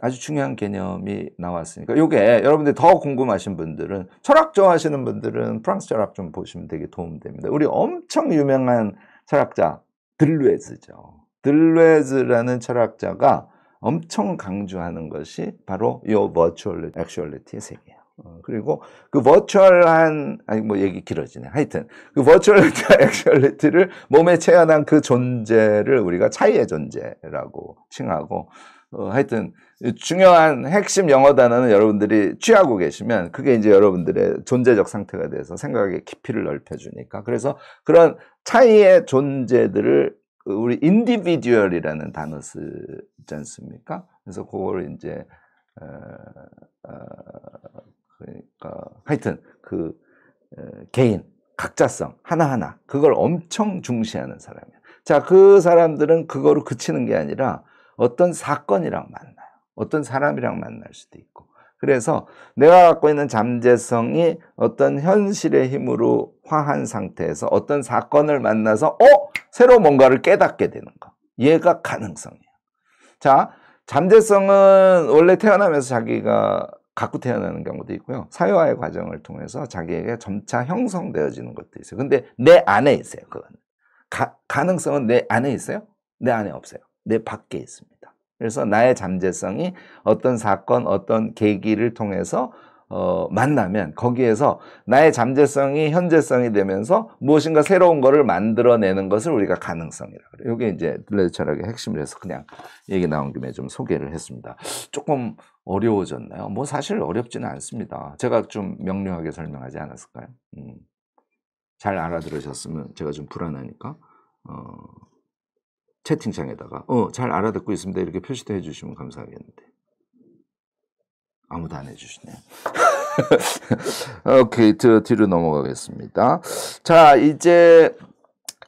아주 중요한 개념이 나왔으니까 요게 여러분들이 더 궁금하신 분들은, 철학 좋아하시는 분들은 프랑스 철학 좀 보시면 되게 도움됩니다. 우리 엄청 유명한 철학자 들루에즈죠. 들루에즈라는 철학자가 엄청 강조하는 것이 바로 요 버추얼리티, 액츄얼리티의 세계예요. 그리고 그 버추얼한, 아니 뭐 얘기 길어지네. 하여튼 그 버추얼리티와 액츄얼리티를 몸에 체현한 그 존재를 우리가 차이의 존재라고 칭하고, 어, 하여튼 중요한 핵심 영어 단어는 여러분들이 취하고 계시면 그게 이제 여러분들의 존재적 상태가 돼서 생각의 깊이를 넓혀주니까, 그래서 그런 차이의 존재들을 우리 individual이라는 단어 쓰지 않습니까? 그래서 그걸 이제 어, 어, 그러니까 하여튼 그 에, 개인, 각자성 하나하나 그걸 엄청 중시하는 사람이에요. 자, 그 사람들은 그거로 그치는 게 아니라 어떤 사건이랑 만나요. 어떤 사람이랑 만날 수도 있고. 그래서 내가 갖고 있는 잠재성이 어떤 현실의 힘으로 화한 상태에서 어떤 사건을 만나서 어? 새로 뭔가를 깨닫게 되는 거. 얘가 가능성이에요. 자, 잠재성은 원래 태어나면서 자기가 갖고 태어나는 경우도 있고요. 사회화의 과정을 통해서 자기에게 점차 형성되어지는 것도 있어요. 근데 내 안에 있어요. 그건 가, 가능성은 내 안에 있어요? 내 안에 없어요. 내 밖에 있습니다. 그래서 나의 잠재성이 어떤 사건, 어떤 계기를 통해서 어, 만나면 거기에서 나의 잠재성이 현재성이 되면서 무엇인가 새로운 거를 만들어내는 것을 우리가 가능성이라고 그래요. 이게 이제 들레즈 철학의 핵심이라서 그냥 얘기 나온 김에 좀 소개를 했습니다. 조금 어려워졌나요? 뭐 사실 어렵지는 않습니다. 제가 좀 명료하게 설명하지 않았을까요? 음. 잘 알아들으셨으면, 제가 좀 불안하니까 어, 채팅창에다가 어, 잘 알아듣고 있습니다 이렇게 표시도 해주시면 감사하겠는데 아무도 안 해주시네요. 오케이, 저 뒤로 넘어가겠습니다. 자, 이제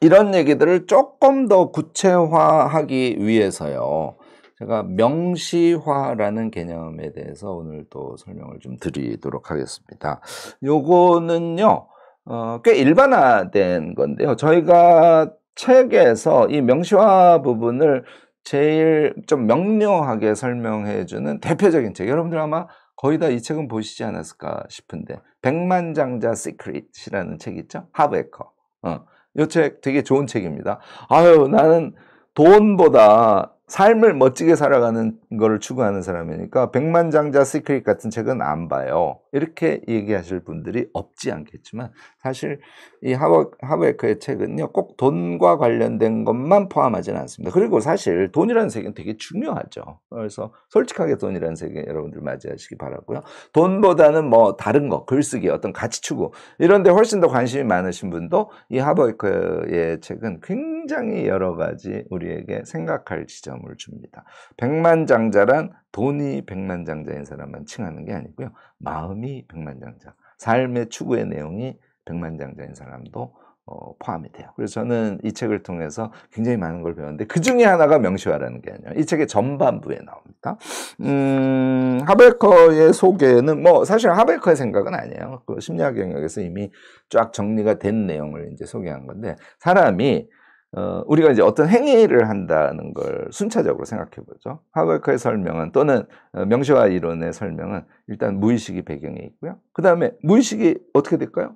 이런 얘기들을 조금 더 구체화하기 위해서요. 제가 명시화라는 개념에 대해서 오늘 또 설명을 좀 드리도록 하겠습니다. 요거는요, 어, 꽤 일반화된 건데요. 저희가 책에서 이 명시화 부분을 제일 좀 명료하게 설명해주는 대표적인 책, 여러분들 아마 거의 다 이 책은 보시지 않았을까 싶은데 백만장자 시크릿이라는 책 있죠? 하브에커. 어, 이 책 되게 좋은 책입니다. 아유, 나는 돈보다 삶을 멋지게 살아가는 거를 추구하는 사람이니까 백만장자 시크릿 같은 책은 안 봐요. 이렇게 얘기하실 분들이 없지 않겠지만 사실 이 하버, 하버에커의 책은요 꼭 돈과 관련된 것만 포함하지는 않습니다. 그리고 사실 돈이라는 세계는 되게 중요하죠. 그래서 솔직하게 돈이라는 세계 여러분들 맞이하시기 바라고요. 돈보다는 뭐 다른 거, 글쓰기, 어떤 가치 추구 이런 데 훨씬 더 관심이 많으신 분도 이 하버에커의 책은 굉장히 여러 가지 우리에게 생각할 지점을 줍니다. 백만장 장자란 돈이 백만장자인 사람만 칭하는 게 아니고요. 마음이 백만장자, 삶의 추구의 내용이 백만장자인 사람도 어, 포함이 돼요. 그래서 저는 이 책을 통해서 굉장히 많은 걸 배웠는데 그 중에 하나가 명시화라는 게 아니에요. 이 책의 전반부에 나옵니다. 음, 하버에커의 소개는 뭐 사실 하버에커의 생각은 아니에요. 그 심리학 영역에서 이미 쫙 정리가 된 내용을 이제 소개한 건데 사람이 어, 우리가 이제 어떤 행위를 한다는 걸 순차적으로 생각해 보죠. 하버에커의 설명은 또는 명시화 이론의 설명은 일단 무의식이 배경에 있고요. 그 다음에 무의식이 어떻게 될까요?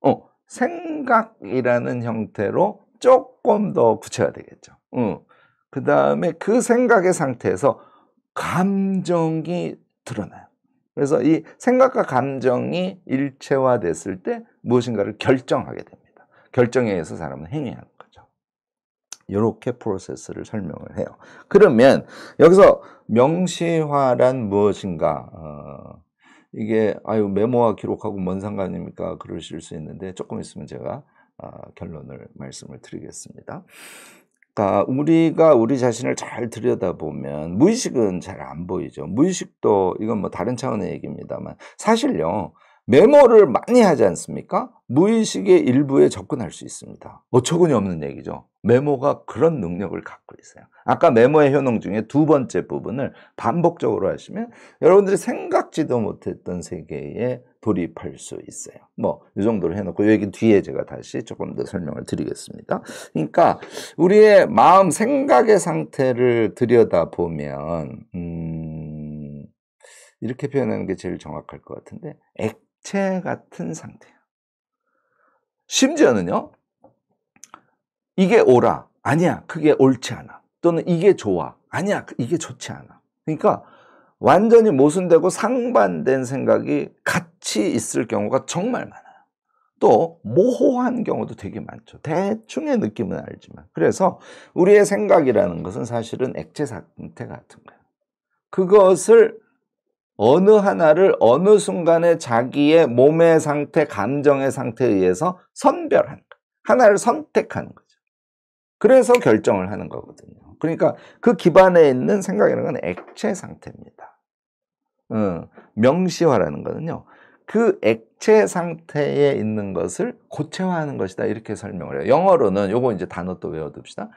어, 생각이라는 형태로 조금 더 구체화되겠죠. 어, 그 다음에 그 생각의 상태에서 감정이 드러나요. 그래서 이 생각과 감정이 일체화됐을 때 무엇인가를 결정하게 됩니다. 결정에 의해서 사람은 행위하는 거예요. 이렇게 프로세스를 설명을 해요. 그러면 여기서 명시화란 무엇인가? 어, 이게 아유 메모와 기록하고 뭔 상관입니까? 그러실 수 있는데 조금 있으면 제가 어, 결론을 말씀을 드리겠습니다. 그러니까 우리가 우리 자신을 잘 들여다보면 무의식은 잘 안 보이죠. 무의식도 이건 뭐 다른 차원의 얘기입니다만 사실요. 메모를 많이 하지 않습니까? 무의식의 일부에 접근할 수 있습니다. 어처구니없는 얘기죠. 메모가 그런 능력을 갖고 있어요. 아까 메모의 효능 중에 두 번째 부분을 반복적으로 하시면 여러분들이 생각지도 못했던 세계에 돌입할 수 있어요. 뭐 이 정도로 해놓고 이 얘기 뒤에 제가 다시 조금 더 설명을 드리겠습니다. 그러니까 우리의 마음 생각의 상태를 들여다보면 음, 이렇게 표현하는 게 제일 정확할 것 같은데 액체 같은 상태예요. 심지어는요. 이게 오라. 아니야. 그게 옳지 않아. 또는 이게 좋아. 아니야. 이게 좋지 않아. 그러니까 완전히 모순되고 상반된 생각이 같이 있을 경우가 정말 많아요. 또 모호한 경우도 되게 많죠. 대충의 느낌은 알지만. 그래서 우리의 생각이라는 것은 사실은 액체 상태 같은 거예요. 그것을 어느 하나를 어느 순간에 자기의 몸의 상태, 감정의 상태에 의해서 선별하는 거예요. 하나를 선택하는 거죠. 그래서 결정을 하는 거거든요. 그러니까 그 기반에 있는 생각이라는 건 액체 상태입니다. 어, 명시화라는 거는요. 그 액체 상태에 있는 것을 고체화하는 것이다. 이렇게 설명을 해요. 영어로는 요거 이제 단어 또 외워둡시다.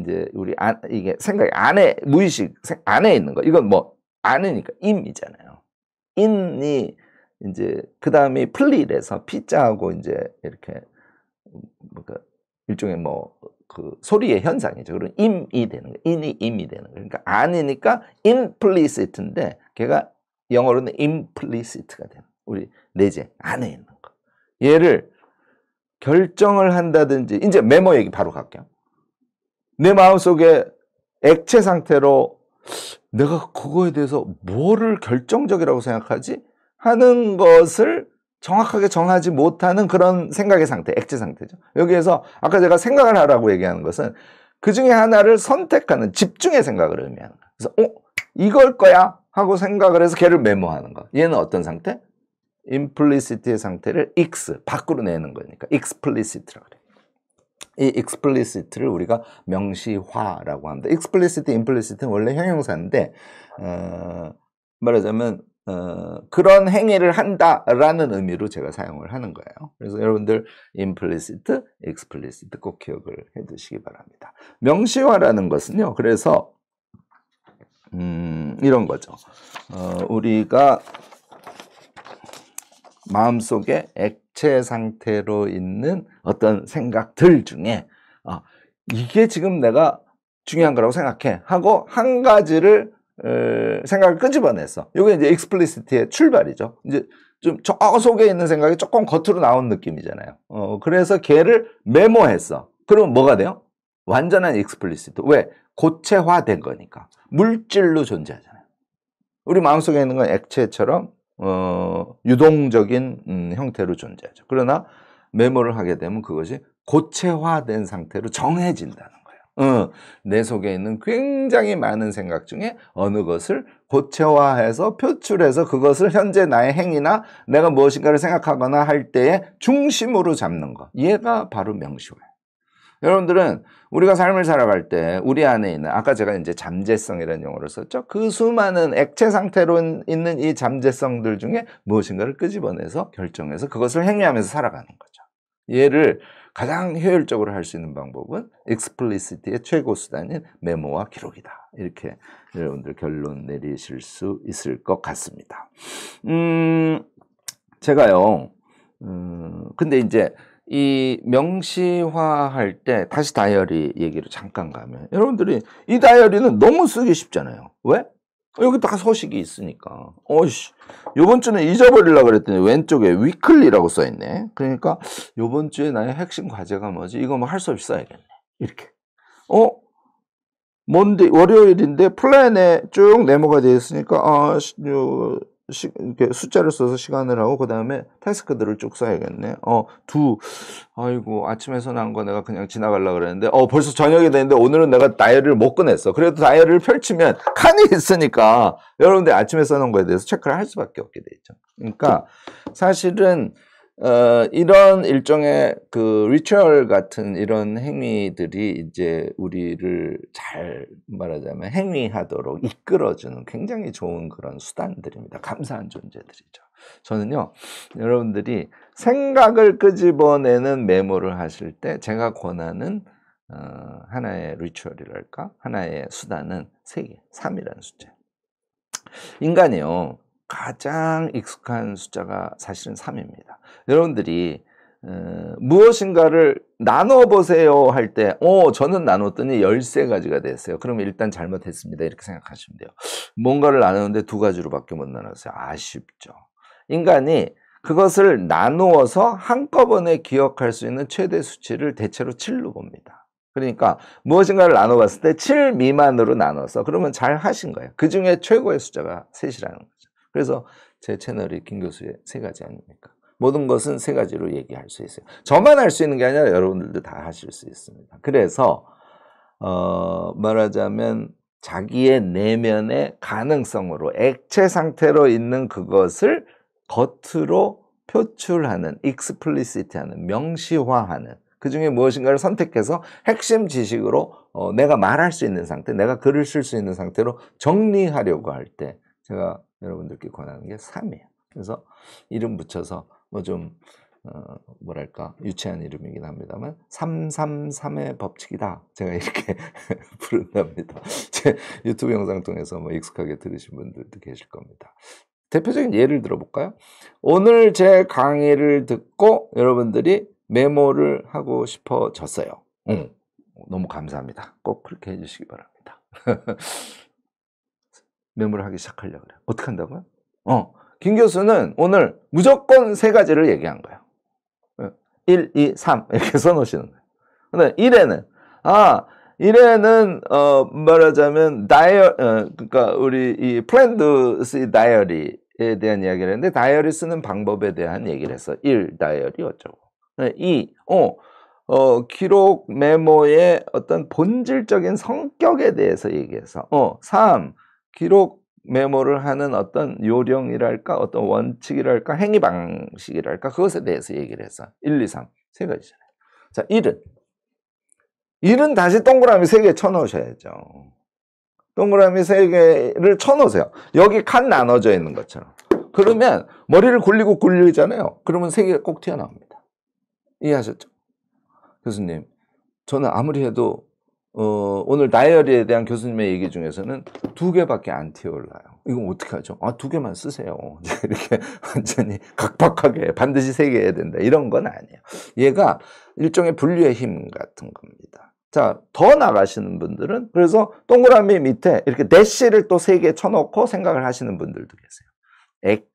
이제 우리 안, 이게 생각이 안에 무의식 안에 있는 거. 이건 뭐 안이니까 임이잖아요. 인이 이제 그 다음에 플릿에서 피자하고 이제 이렇게 그러니까 일종의 뭐 그 소리의 현상이죠. 그런 임이 되는 거, 인이 임이 되는 거. 그러니까 아니니까 implicit인데 걔가 영어로는 implicit가 되는 거. 우리 내재 안에 있는 거. 얘를 결정을 한다든지 이제 메모 얘기 바로 갈게요. 내 마음속에 액체 상태로 내가 그거에 대해서 뭐를 결정적이라고 생각하지? 하는 것을 정확하게 정하지 못하는 그런 생각의 상태, 액체 상태죠. 여기에서 아까 제가 생각을 하라고 얘기하는 것은 그 중에 하나를 선택하는 집중의 생각을 의미하는 거예요. 그래서 어? 이걸 거야? 하고 생각을 해서 걔를 메모하는 거. 얘는 어떤 상태? implicit의 상태를 x, 밖으로 내는 거니까 explicit라고 그래요. 이 explicit를 우리가 명시화라고 합니다. explicit, implicit는 원래 형용사인데 어, 말하자면 어, 그런 행위를 한다라는 의미로 제가 사용을 하는 거예요. 그래서 여러분들 implicit, explicit 꼭 기억을 해두시기 바랍니다. 명시화라는 것은요. 그래서 음, 이런 거죠. 어, 우리가 마음속에 액체 상태로 있는 어떤 생각들 중에 아, 이게 지금 내가 중요한 거라고 생각해 하고 한 가지를 생각을 끄집어냈어. 이게 이제 explicit의 출발이죠. 이제 좀 저 속에 있는 생각이 조금 겉으로 나온 느낌이잖아요. 어, 그래서 걔를 메모했어. 그러면 뭐가 돼요? 완전한 explicit. 왜? 고체화된 거니까 물질로 존재하잖아요. 우리 마음속에 있는 건 액체처럼 어, 유동적인 음, 형태로 존재하죠. 그러나 메모를 하게 되면 그것이 고체화된 상태로 정해진다는 거예요. 어, 내 속에 있는 굉장히 많은 생각 중에 어느 것을 고체화해서 표출해서 그것을 현재 나의 행위나 내가 무엇인가를 생각하거나 할 때의 중심으로 잡는 것. 얘가 바로 명시화예요. 여러분들은 우리가 삶을 살아갈 때 우리 안에 있는, 아까 제가 이제 잠재성이라는 용어를 썼죠. 그 수많은 액체 상태로 있는 이 잠재성들 중에 무엇인가를 끄집어내서 결정해서 그것을 행위하면서 살아가는 거죠. 얘를 가장 효율적으로 할 수 있는 방법은 explicit의 최고 수단인 메모와 기록이다. 이렇게 여러분들 결론 내리실 수 있을 것 같습니다. 음, 제가요, 음, 근데 이제 이 명시화할 때 다시 다이어리 얘기로 잠깐 가면, 여러분들이 이 다이어리는 너무 쓰기 쉽잖아요. 왜? 여기 다 소식이 있으니까. 어이씨, 요번 주는 잊어버리려고 그랬더니 왼쪽에 위클리라고 써있네. 그러니까 요번 주에 나의 핵심 과제가 뭐지? 이거 뭐 할 수 없이 써야겠네. 이렇게. 어? 뭔데? 월요일인데 플랜에 쭉 네모가 되어 있으니까 아, 요... 시, 이렇게 숫자를 써서 시간을 하고 그 다음에 태스크들을 쭉 써야겠네. 어, 두, 아이고 아침에서 난 거 내가 그냥 지나가려고 그랬는데 어 벌써 저녁이 됐는데 오늘은 내가 다이어리를 못 꺼냈어. 그래도 다이어리를 펼치면 칸이 있으니까 여러분들 아침에 써놓은 거에 대해서 체크를 할 수밖에 없게 돼 있죠. 그러니까 사실은 어, 이런 일종의 그 리추얼 같은 이런 행위들이 이제 우리를 잘 말하자면 행위하도록 이끌어주는 굉장히 좋은 그런 수단들입니다. 감사한 존재들이죠. 저는요, 여러분들이 생각을 끄집어내는 메모를 하실 때 제가 권하는 어, 하나의 리추얼이랄까? 하나의 수단은 세 개, 삼이라는 숫자. 인간이요, 가장 익숙한 숫자가 사실은 삼입니다. 여러분들이 어, 무엇인가를 나눠보세요 할 때 어, 저는 나눴더니 열세 가지가 됐어요. 그러면 일단 잘못했습니다. 이렇게 생각하시면 돼요. 뭔가를 나누는데 두 가지로밖에 못 나눴어요. 아쉽죠. 인간이 그것을 나누어서 한꺼번에 기억할 수 있는 최대 수치를 대체로 칠로 봅니다. 그러니까 무엇인가를 나눠봤을 때 칠 미만으로 나눠서 그러면 잘 하신 거예요. 그 중에 최고의 숫자가 셋이라는 거죠. 그래서 제 채널이 김교수의 세 가지 아닙니까? 모든 것은 세 가지로 얘기할 수 있어요. 저만 할 수 있는 게 아니라 여러분들도 다 하실 수 있습니다. 그래서 어, 말하자면 자기의 내면의 가능성으로 액체 상태로 있는 그것을 겉으로 표출하는, explicit하는, 명시화하는, 그중에 무엇인가를 선택해서 핵심 지식으로 어, 내가 말할 수 있는 상태, 내가 글을 쓸 수 있는 상태로 정리하려고 할 때 제가 여러분들께 권하는 게 삼이에요. 그래서 이름 붙여서 뭐 좀 어, 뭐랄까 유치한 이름이긴 합니다만 삼삼삼의 법칙이다, 제가 이렇게 부른답니다. 제 유튜브 영상 통해서 뭐 익숙하게 들으신 분들도 계실 겁니다. 대표적인 예를 들어볼까요? 오늘 제 강의를 듣고 여러분들이 메모를 하고 싶어졌어요. 응. 너무 감사합니다. 꼭 그렇게 해주시기 바랍니다. 메모를 하기 시작하려고 그래요. 어떻게 한다고요? 어. 김 교수는 오늘 무조건 세 가지를 얘기한 거예요. 일, 이, 삼 이렇게 써놓으시는 거예요. 근데 일에는, 아, 일에는, 어, 말하자면, 다이어, 어, 그니까, 우리 이 Plan Do See 다이어리에 대한 이야기를 했는데, 다이어리 쓰는 방법에 대한 얘기를 했어. 일, 다이어리 어쩌고. 이, 어, 어, 기록 메모의 어떤 본질적인 성격에 대해서 얘기해서, 어, 삼, 기록 메모를 하는 어떤 요령이랄까, 어떤 원칙이랄까, 행위 방식이랄까, 그것에 대해서 얘기를 해서 일, 이, 삼 세 가지잖아요. 자, 일은 일은 다시 동그라미 세 개 쳐놓으셔야죠. 동그라미 세 개를 쳐놓으세요. 여기 칸 나눠져 있는 것처럼. 그러면 머리를 굴리고 굴리잖아요. 그러면 세 개가 꼭 튀어나옵니다. 이해하셨죠? 교수님, 저는 아무리 해도 어, 오늘 다이어리에 대한 교수님의 얘기 중에서는 두 개밖에 안 튀어올라요. 이건 어떻게 하죠? 아, 두 개만 쓰세요. 이렇게 완전히 각박하게 반드시 세 개 해야 된다, 이런 건 아니에요. 얘가 일종의 분류의 힘 같은 겁니다. 자, 더 나가시는 분들은 그래서 동그라미 밑에 이렇게 대시를 또 세 개 쳐놓고 생각을 하시는 분들도 계세요.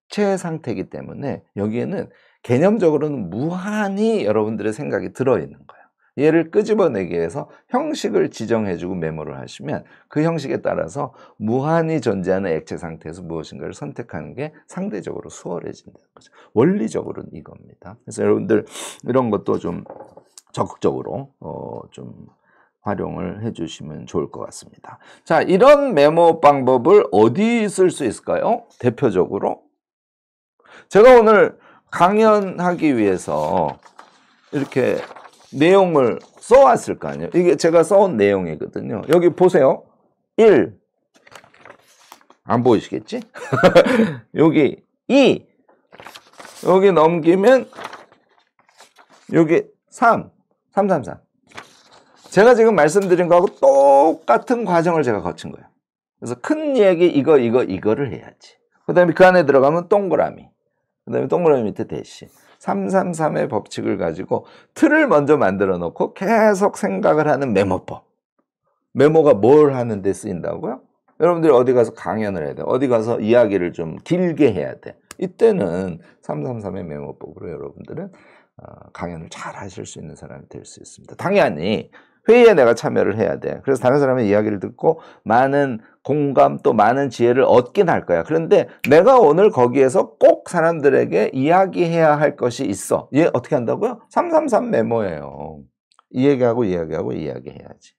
액체 상태이기 때문에 여기에는 개념적으로는 무한히 여러분들의 생각이 들어있는 거예요. 얘를 끄집어내기 위해서 형식을 지정해주고 메모를 하시면 그 형식에 따라서 무한히 존재하는 액체 상태에서 무엇인가를 선택하는 게 상대적으로 수월해진다는 거죠. 원리적으로는 이겁니다. 그래서 여러분들 이런 것도 좀 적극적으로 어 좀 활용을 해주시면 좋을 것 같습니다. 자, 이런 메모 방법을 어디 쓸 수 있을까요? 대표적으로 제가 오늘 강연하기 위해서 이렇게 내용을 써왔을 거 아니에요. 이게 제가 써온 내용이거든요. 여기 보세요. 일. 안 보이시겠지? 여기 이. 여기 넘기면 여기 삼. 삼삼삼. 제가 지금 말씀드린 거하고 똑같은 과정을 제가 거친 거예요. 그래서 큰 얘기 이거 이거 이거를 해야지. 그 다음에 그 안에 들어가면 동그라미. 그 다음에 동그라미 밑에 대시. 삼삼삼의 법칙을 가지고 틀을 먼저 만들어 놓고 계속 생각을 하는 메모법. 메모가 뭘 하는 데 쓰인다고요? 여러분들이 어디 가서 강연을 해야 돼. 어디 가서 이야기를 좀 길게 해야 돼. 이때는 삼삼삼의 메모법으로 여러분들은 강연을 잘 하실 수 있는 사람이 될 수 있습니다. 당연히 회의에 내가 참여를 해야 돼. 그래서 다른 사람의 이야기를 듣고 많은 공감 또 많은 지혜를 얻긴 할 거야. 그런데 내가 오늘 거기에서 꼭 사람들에게 이야기해야 할 것이 있어. 얘 어떻게 한다고요? 삼삼삼 메모예요. 이 얘기하고 이 얘기하고 이 이야기해야지.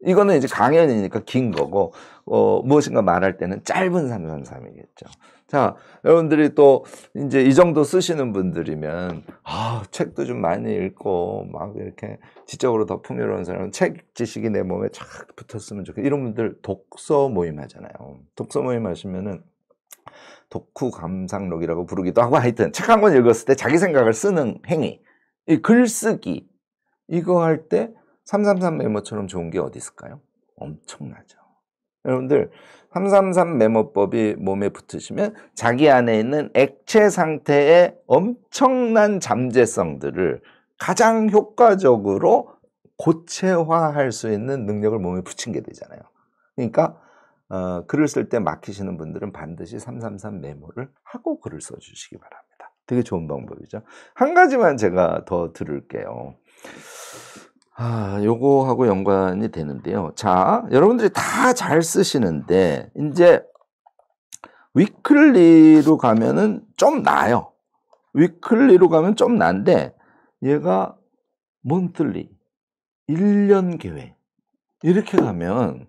이거는 이제 강연이니까 긴 거고 어, 무엇인가 말할 때는 짧은 삼삼삼이겠죠. 자, 여러분들이 또 이제 이 정도 쓰시는 분들이면 아, 책도 좀 많이 읽고 막 이렇게 지적으로 더 풍요로운 사람은 책 지식이 내 몸에 착 붙었으면 좋겠다. 이런 분들 독서 모임 하잖아요. 독서 모임 하시면은 독후 감상록이라고 부르기도 하고 하여튼 책 한 권 읽었을 때 자기 생각을 쓰는 행위, 이 글쓰기 이거 할 때 삼삼삼 메모처럼 좋은 게 어디 있을까요? 엄청나죠. 여러분들 삼삼삼 메모법이 몸에 붙으시면 자기 안에 있는 액체 상태의 엄청난 잠재성들을 가장 효과적으로 고체화할 수 있는 능력을 몸에 붙인 게 되잖아요. 그러니까 어, 글을 쓸 때 막히시는 분들은 반드시 삼삼삼 메모를 하고 글을 써주시기 바랍니다. 되게 좋은 방법이죠. 한 가지만 제가 더 들을게요. 아, 요거하고 연관이 되는데요. 자, 여러분들이 다 잘 쓰시는데 이제 위클리로 가면은 좀 나아요. 위클리로 가면 좀 난데 얘가 몬틀리, 일 년 계획 이렇게 가면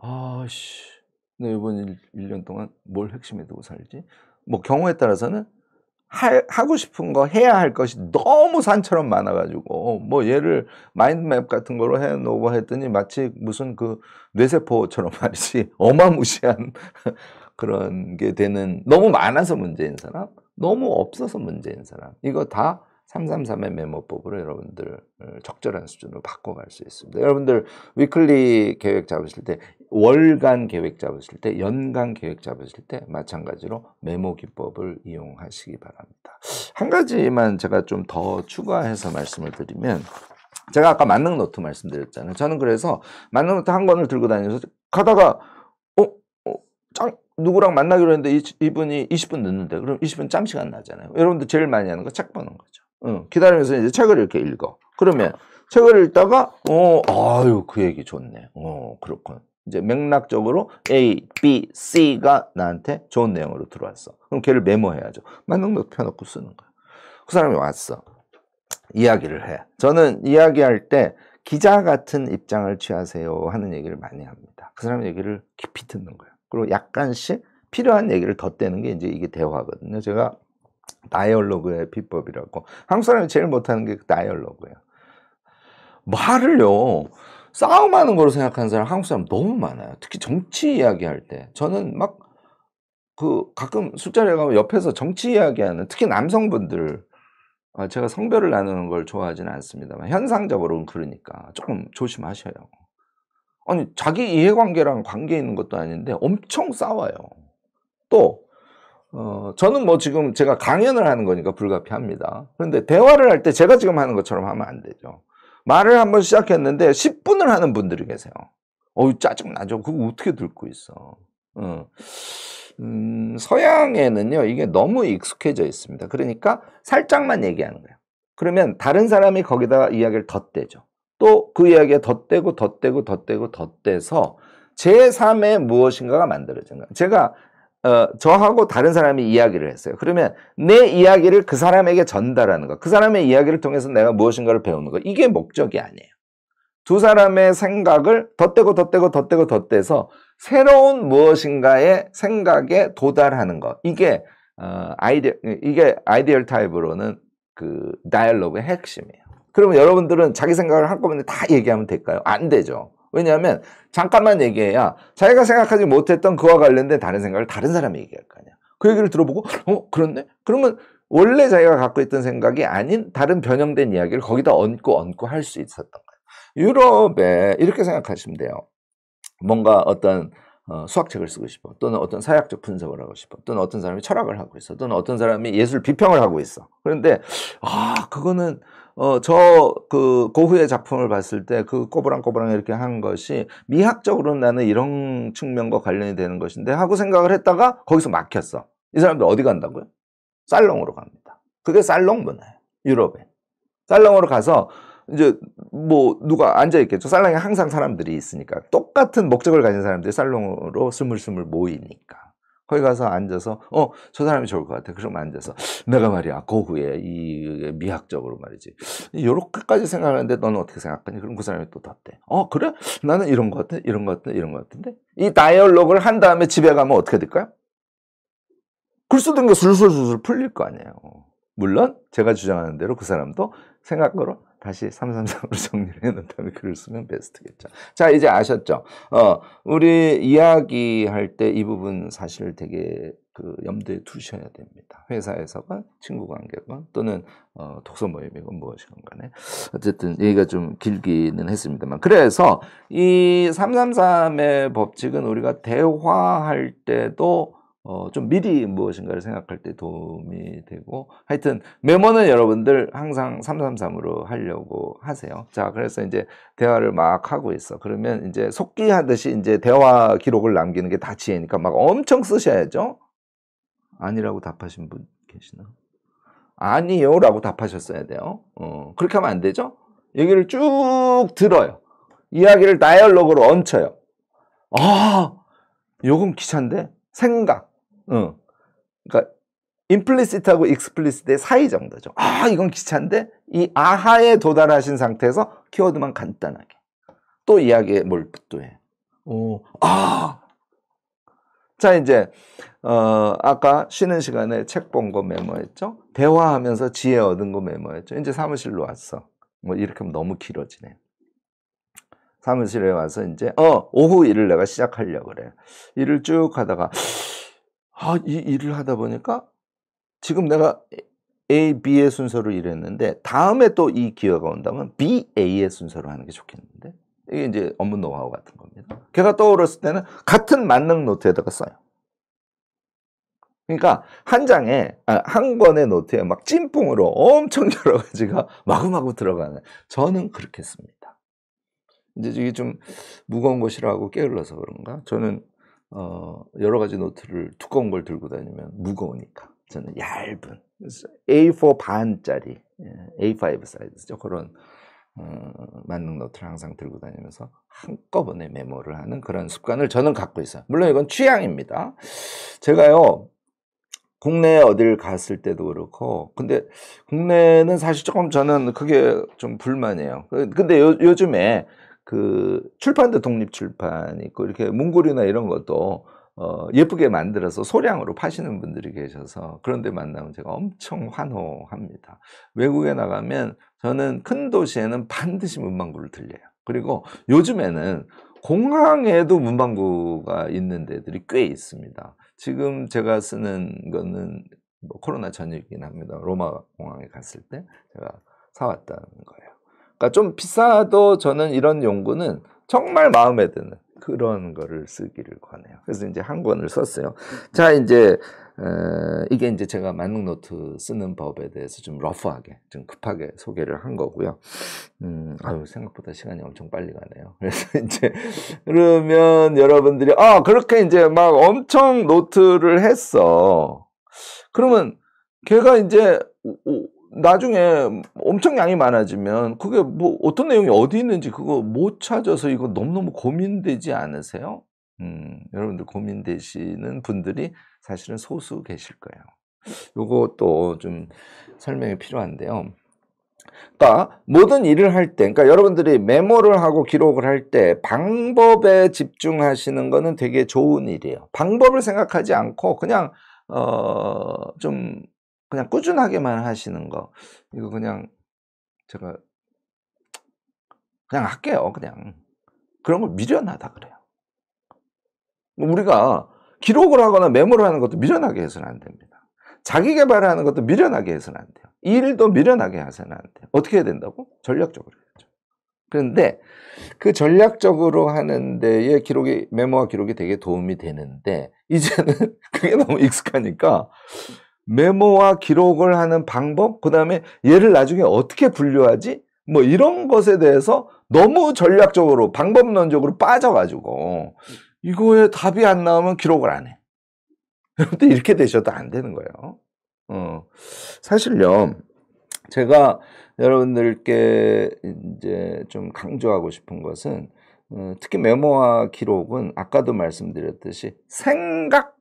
아씨, 나 이번 일 년 동안 뭘 핵심에 두고 살지? 뭐 경우에 따라서는 하, 하고 싶은 거 해야 할 것이 너무 산처럼 많아가지고 뭐 얘를 마인드맵 같은 거로 해놓고 했더니 마치 무슨 그 뇌세포처럼 말이지 어마무시한 그런 게 되는, 너무 많아서 문제인 사람, 너무 없어서 문제인 사람, 이거 다 삼삼삼의 메모법으로 여러분들 적절한 수준으로 바꿔갈 수 있습니다. 여러분들 위클리 계획 잡으실 때, 월간 계획 잡으실 때, 연간 계획 잡으실 때 마찬가지로 메모 기법을 이용하시기 바랍니다. 한 가지만 제가 좀 더 추가해서 말씀을 드리면, 제가 아까 만능 노트 말씀드렸잖아요. 저는 그래서 만능 노트 한 권을 들고 다니면서 가다가 어? 어? 짱! 누구랑 만나기로 했는데 이분이 이십 분 늦는데, 그럼 이십 분 짬시간 나잖아요. 여러분들 제일 많이 하는 거 책 보는 거죠. 응, 기다리면서 이제 책을 이렇게 읽어. 그러면 책을 읽다가 어, 아유 그 얘기 좋네. 어, 그렇군. 이제 맥락적으로 A, B, C가 나한테 좋은 내용으로 들어왔어. 그럼 걔를 메모해야죠. 만능도 펴놓고 쓰는 거야. 그 사람이 왔어. 이야기를 해. 저는 이야기할 때 기자 같은 입장을 취하세요 하는 얘기를 많이 합니다. 그 사람 얘기를 깊이 듣는 거야. 그리고 약간씩 필요한 얘기를 덧대는 게 이제 이게 대화거든요. 제가 다이얼로그의 비법이라고, 한국 사람이 제일 못하는 게 다이얼로그예요. 말을요 싸움하는 거로 생각하는 사람 한국 사람 너무 많아요. 특히 정치 이야기할 때 저는 막 그 가끔 술자리에 가면 옆에서 정치 이야기하는, 특히 남성분들, 제가 성별을 나누는 걸 좋아하지는 않습니다만 현상적으로는 그러니까 조금 조심하셔요. 아니 자기 이해관계랑 관계 있는 것도 아닌데 엄청 싸워요. 또 어, 저는 뭐 지금 제가 강연을 하는 거니까 불가피합니다. 그런데 대화를 할 때 제가 지금 하는 것처럼 하면 안 되죠. 말을 한번 시작했는데 십 분을 하는 분들이 계세요. 어우 짜증나죠. 그거 어떻게 듣고 있어. 어. 음, 서양에는요 이게 너무 익숙해져 있습니다. 그러니까 살짝만 얘기하는 거예요. 그러면 다른 사람이 거기다가 이야기를 덧대죠. 또 그 이야기에 덧대고 덧대고 덧대고 덧대서 제삼의 무엇인가가 만들어진 거예요. 제가 어, 저하고 다른 사람이 이야기를 했어요. 그러면 내 이야기를 그 사람에게 전달하는 거, 그 사람의 이야기를 통해서 내가 무엇인가를 배우는 거, 이게 목적이 아니에요. 두 사람의 생각을 덧대고 덧대고 덧대고 덧대서 새로운 무엇인가의 생각에 도달하는 것, 이게 어, 아이디어, 이게 아이디얼 타입으로는 그 다이얼로그의 핵심이에요. 그러면 여러분들은 자기 생각을 한꺼번에 다 얘기하면 될까요? 안 되죠. 왜냐하면 잠깐만 얘기해야 자기가 생각하지 못했던 그와 관련된 다른 생각을 다른 사람이 얘기할 거 아니야. 그 얘기를 들어보고 어? 그렇네? 그러면 원래 자기가 갖고 있던 생각이 아닌 다른 변형된 이야기를 거기다 얹고 얹고 할 수 있었던 거예요. 유럽에 이렇게 생각하시면 돼요. 뭔가 어떤 어, 수학책을 쓰고 싶어, 또는 어떤 사회학적 분석을 하고 싶어, 또는 어떤 사람이 철학을 하고 있어, 또는 어떤 사람이 예술 비평을 하고 있어. 그런데 아 그거는 어, 저 그 고흐의 작품을 봤을 때 그 꼬부랑꼬부랑 이렇게 한 것이 미학적으로는 나는 이런 측면과 관련이 되는 것인데 하고 생각을 했다가 거기서 막혔어. 이 사람들 어디 간다고요? 살롱으로 갑니다. 그게 살롱 문화예요. 유럽에 살롱으로 가서 이제 뭐 누가 앉아있겠죠. 살롱에 항상 사람들이 있으니까 똑같은 목적을 가진 사람들이 살롱으로 스물스물 모이니까 거기 가서 앉아서 어, 저 사람이 좋을 것 같아. 그럼 앉아서 내가 말이야 고흐의 이 미학적으로 말이지 요렇게까지 생각하는데 너는 어떻게 생각하니? 그럼 그 사람이 또 덧대. 어 그래? 나는 이런 것 같아, 이런 것 같아, 이런 것 같은데 이 다이얼로그를 한 다음에 집에 가면 어떻게 될까요? 글 쓰던 게 술술술술 풀릴 거 아니에요. 물론 제가 주장하는 대로 그 사람도 생각으로 다시 삼삼삼으로 정리를 해놓은 다음에 글을 쓰면 베스트겠죠. 자, 이제 아셨죠? 어, 우리 이야기할 때 이 부분 사실 되게 그 염두에 두셔야 됩니다. 회사에서건 친구 관계건 또는 어, 독서 모임이건 무엇이건 간에 어쨌든 얘기가 좀 길기는 했습니다만, 그래서 이 삼삼삼의 법칙은 우리가 대화할 때도 어, 좀 미리 무엇인가를 생각할 때 도움이 되고, 하여튼 메모는 여러분들 항상 삼삼삼으로 하려고 하세요. 자, 그래서 이제 대화를 막 하고 있어. 그러면 이제 속기하듯이 이제 대화 기록을 남기는 게 다 지혜니까 막 엄청 쓰셔야죠. 아니라고 답하신 분 계시나? 아니요 라고 답하셨어야 돼요. 어, 그렇게 하면 안 되죠. 얘기를 쭉 들어요. 이야기를 다이얼로그로 얹혀요. 아, 요건 귀찮은데? 생각, 응. 그러니까 implicit하고 explicit의 사이 정도죠. 아 이건 귀찮은데 이 아하에 도달하신 상태에서 키워드만 간단하게 또 이야기에 몰두해. 오, 아, 자 이제 어, 아까 쉬는 시간에 책 본 거 메모했죠. 대화하면서 지혜 얻은 거 메모했죠. 이제 사무실로 왔어. 뭐 이렇게 하면 너무 길어지네. 사무실에 와서 이제 어 오후 일을 내가 시작하려고 그래. 일을 쭉 하다가 아 이 일을 하다 보니까 지금 내가 A, B의 순서로 일했는데 다음에 또 이 기회가 온다면 B, A의 순서로 하는 게 좋겠는데, 이게 이제 업무 노하우 같은 겁니다. 걔가 떠올랐을 때는 같은 만능 노트에다가 써요. 그러니까 한 장에, 아, 한 권의 노트에 막 찐뽕으로 엄청 여러 가지가 마구마구 들어가는, 저는 그렇게 씁니다. 이제 이게 좀 무거운 것이라고 게을러서 그런가? 저는 어 여러 가지 노트를 두꺼운 걸 들고 다니면 무거우니까 저는 얇은 에이 사 반짜리, 에이 오 사이즈죠. 그런 어, 만능 노트를 항상 들고 다니면서 한꺼번에 메모를 하는 그런 습관을 저는 갖고 있어요. 물론 이건 취향입니다. 제가요 국내에 어딜 갔을 때도 그렇고, 근데 국내는 사실 조금 저는 그게 좀 불만이에요. 근데 요, 요즘에 그 출판도 독립출판 있고 이렇게 문구류나 이런 것도 어 예쁘게 만들어서 소량으로 파시는 분들이 계셔서 그런데 만나면 제가 엄청 환호합니다. 외국에 나가면 저는 큰 도시에는 반드시 문방구를 들려요. 그리고 요즘에는 공항에도 문방구가 있는 데들이 꽤 있습니다. 지금 제가 쓰는 거는 뭐 코로나 전이긴 합니다. 로마 공항에 갔을 때 제가 사왔다는 거예요. 그러니까 좀 비싸도 저는 이런 용구는 정말 마음에 드는 그런 거를 쓰기를 권해요. 그래서 이제 한 권을 썼어요. 자, 이제 어, 이게 이제 제가 만능 노트 쓰는 법에 대해서 좀 러프하게, 좀 급하게 소개를 한 거고요. 음, 아유 생각보다 시간이 엄청 빨리 가네요. 그래서 이제 그러면 여러분들이 아 그렇게 이제 막 엄청 노트를 했어. 그러면 걔가 이제 오, 오, 나중에 엄청 양이 많아지면 그게 뭐 어떤 내용이 어디 있는지 그거 못 찾아서 이거 너무너무 고민되지 않으세요? 음, 여러분들 고민되시는 분들이 사실은 소수 계실 거예요. 요것도 좀 설명이 필요한데요. 그러니까 모든 일을 할 때, 그러니까 여러분들이 메모를 하고 기록을 할 때 방법에 집중하시는 거는 되게 좋은 일이에요. 방법을 생각하지 않고 그냥 어, 좀 그냥 꾸준하게만 하시는 거. 이거 그냥 제가 그냥 할게요. 그냥 그런 걸 미련하다 그래요. 우리가 기록을 하거나 메모를 하는 것도 미련하게 해서는 안 됩니다. 자기 개발을 하는 것도 미련하게 해서는 안 돼요. 일도 미련하게 해서는 안 돼요. 어떻게 해야 된다고? 전략적으로 해야죠. 그런데 그 전략적으로 하는 데에 기록이, 메모와 기록이 되게 도움이 되는데 이제는 그게 너무 익숙하니까 메모와 기록을 하는 방법, 그 다음에 얘를 나중에 어떻게 분류하지? 뭐 이런 것에 대해서 너무 전략적으로, 방법론적으로 빠져가지고 이거에 답이 안 나오면 기록을 안 해. 여러분들 이렇게 되셔도 안 되는 거예요. 어, 사실요, 제가 여러분들께 이제 좀 강조하고 싶은 것은 어, 특히 메모와 기록은 아까도 말씀드렸듯이 생각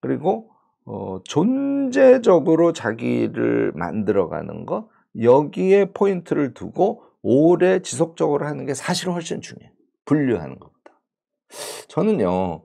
그리고 어, 존재적으로 자기를 만들어가는 것, 여기에 포인트를 두고 오래 지속적으로 하는 게 사실 훨씬 중요해요. 분류하는 것보다. 저는요,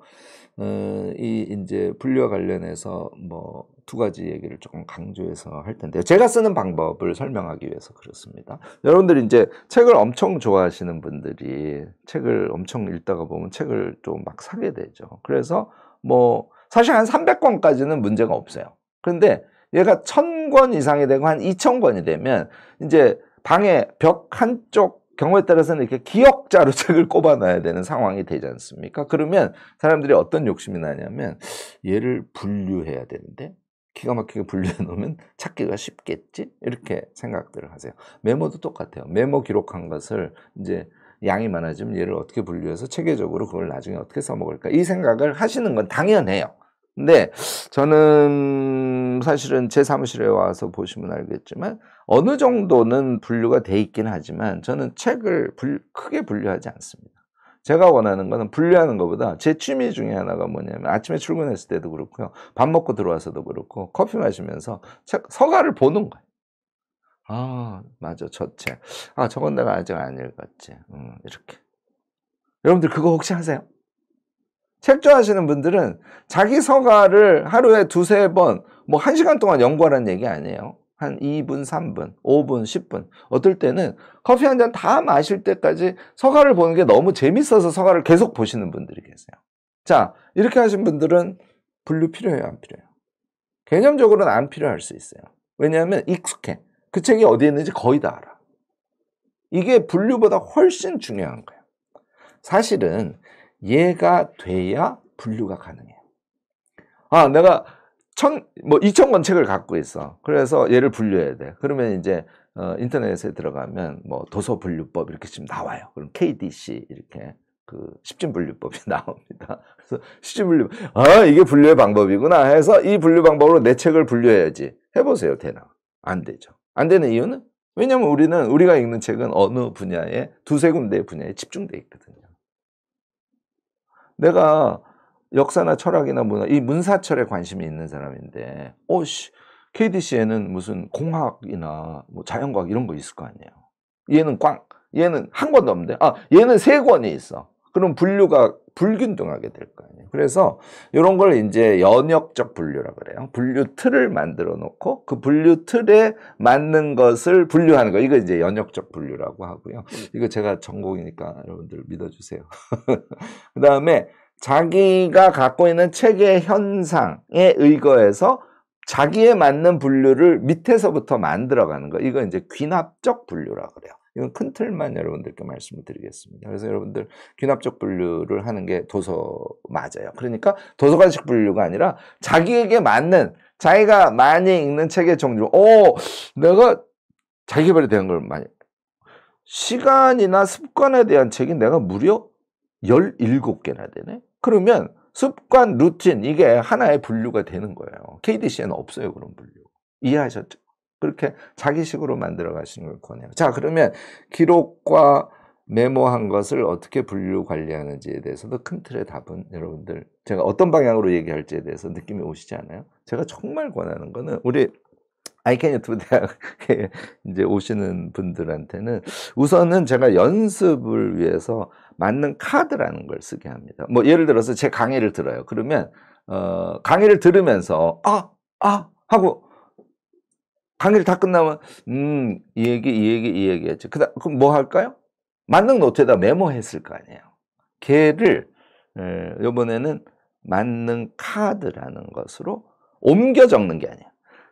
어, 이 이제 분류와 관련해서 뭐 두 가지 얘기를 조금 강조해서 할 텐데요. 제가 쓰는 방법을 설명하기 위해서 그렇습니다. 여러분들이 이제 책을 엄청 좋아하시는 분들이 책을 엄청 읽다가 보면 책을 좀 막 사게 되죠. 그래서 뭐 사실 한 삼백 권까지는 문제가 없어요. 그런데 얘가 천 권 이상이 되고 한 이천 권이 되면 이제 방에 벽 한쪽 경우에 따라서는 이렇게 기역자로 책을 꼽아놔야 되는 상황이 되지 않습니까? 그러면 사람들이 어떤 욕심이 나냐면 얘를 분류해야 되는데 기가 막히게 분류해 놓으면 찾기가 쉽겠지? 이렇게 생각들을 하세요. 메모도 똑같아요. 메모 기록한 것을 이제 양이 많아지면 얘를 어떻게 분류해서 체계적으로 그걸 나중에 어떻게 써먹을까? 이 생각을 하시는 건 당연해요. 근데 저는 사실은 제 사무실에 와서 보시면 알겠지만 어느 정도는 분류가 돼 있긴 하지만 저는 책을 분류, 크게 분류하지 않습니다. 제가 원하는 거는 분류하는 것보다 제 취미 중에 하나가 뭐냐면 아침에 출근했을 때도 그렇고요. 밥 먹고 들어와서도 그렇고 커피 마시면서 책, 서가를 보는 거예요. 아, 맞아, 저 책. 아, 저건 내가 아직 안 읽었지. 음, 이렇게. 여러분들 그거 혹시 하세요? 책 좋아하시는 분들은 자기 서가를 하루에 두세 번, 뭐 한 시간 동안 연구하라는 얘기 아니에요. 한 이 분, 삼 분, 오 분, 십 분. 어떨 때는 커피 한 잔 다 마실 때까지 서가를 보는 게 너무 재밌어서 서가를 계속 보시는 분들이 계세요. 자, 이렇게 하신 분들은 분류 필요해요, 안 필요해요? 개념적으로는 안 필요할 수 있어요. 왜냐하면 익숙해. 그 책이 어디에 있는지 거의 다 알아. 이게 분류보다 훨씬 중요한 거예요. 사실은 얘가 돼야 분류가 가능해요. 아, 내가 천, 뭐 이천 권 책을 갖고 있어. 그래서 얘를 분류해야 돼. 그러면 이제 어, 인터넷에 들어가면 뭐 도서 분류법 이렇게 지금 나와요. 그럼 케이디씨 이렇게 그 십진 분류법이 나옵니다. 그래서 십진 분류, 아, 이게 분류의 방법이구나 해서 이 분류 방법으로 내 책을 분류해야지. 해보세요, 되나? 안 되죠. 안 되는 이유는 왜냐면 우리는 우리가 읽는 책은 어느 분야에 두세 군데 분야에 집중돼 있거든요. 내가 역사나 철학이나 문화, 이 문사철에 관심이 있는 사람인데, 오씨, 케이디씨에는 무슨 공학이나 뭐 자연과학 이런 거 있을 거 아니에요. 얘는 꽝, 얘는 한 권도 없는데, 아, 얘는 세 권이 있어. 그럼 분류가 불균등하게 될 거 아니에요. 그래서 이런 걸 이제 연역적 분류라 그래요. 분류 틀을 만들어 놓고 그 분류 틀에 맞는 것을 분류하는 거. 이거 이제 연역적 분류라고 하고요. 이거 제가 전공이니까 여러분들 믿어주세요. 그 다음에 자기가 갖고 있는 책의 현상에 의거해서 자기에 맞는 분류를 밑에서부터 만들어가는 거. 이거 이제 귀납적 분류라 그래요. 이건 큰 틀만 여러분들께 말씀을 드리겠습니다. 그래서 여러분들 귀납적 분류를 하는 게 도서 맞아요. 그러니까 도서관식 분류가 아니라 자기에게 맞는, 자기가 많이 읽는 책의 종류. 오, 내가 자기개발에 대한 걸 많이, 시간이나 습관에 대한 책이 내가 무려 열일곱 개나 되네. 그러면 습관, 루틴 이게 하나의 분류가 되는 거예요. 케이디씨에는 없어요, 그런 분류. 이해하셨죠? 그렇게 자기식으로 만들어 가시는 걸 권해요. 자, 그러면 기록과 메모한 것을 어떻게 분류 관리하는지에 대해서도 큰 틀의 답은, 여러분들 제가 어떤 방향으로 얘기할지에 대해서 느낌이 오시지 않아요? 제가 정말 권하는 거는 우리 아이캔 유튜브 대학에 이제 오시는 분들한테는 우선은 제가 연습을 위해서 맞는 카드라는 걸 쓰게 합니다. 뭐 예를 들어서 제 강의를 들어요. 그러면 어, 강의를 들으면서 아! 아! 하고 강의를 다 끝나면 음, 이 얘기, 이 얘기, 이 얘기 했지. 그다음, 그럼 뭐 할까요? 만능 노트에다 메모했을 거 아니에요. 걔를 에, 이번에는 만능 카드라는 것으로 옮겨 적는 게 아니에요.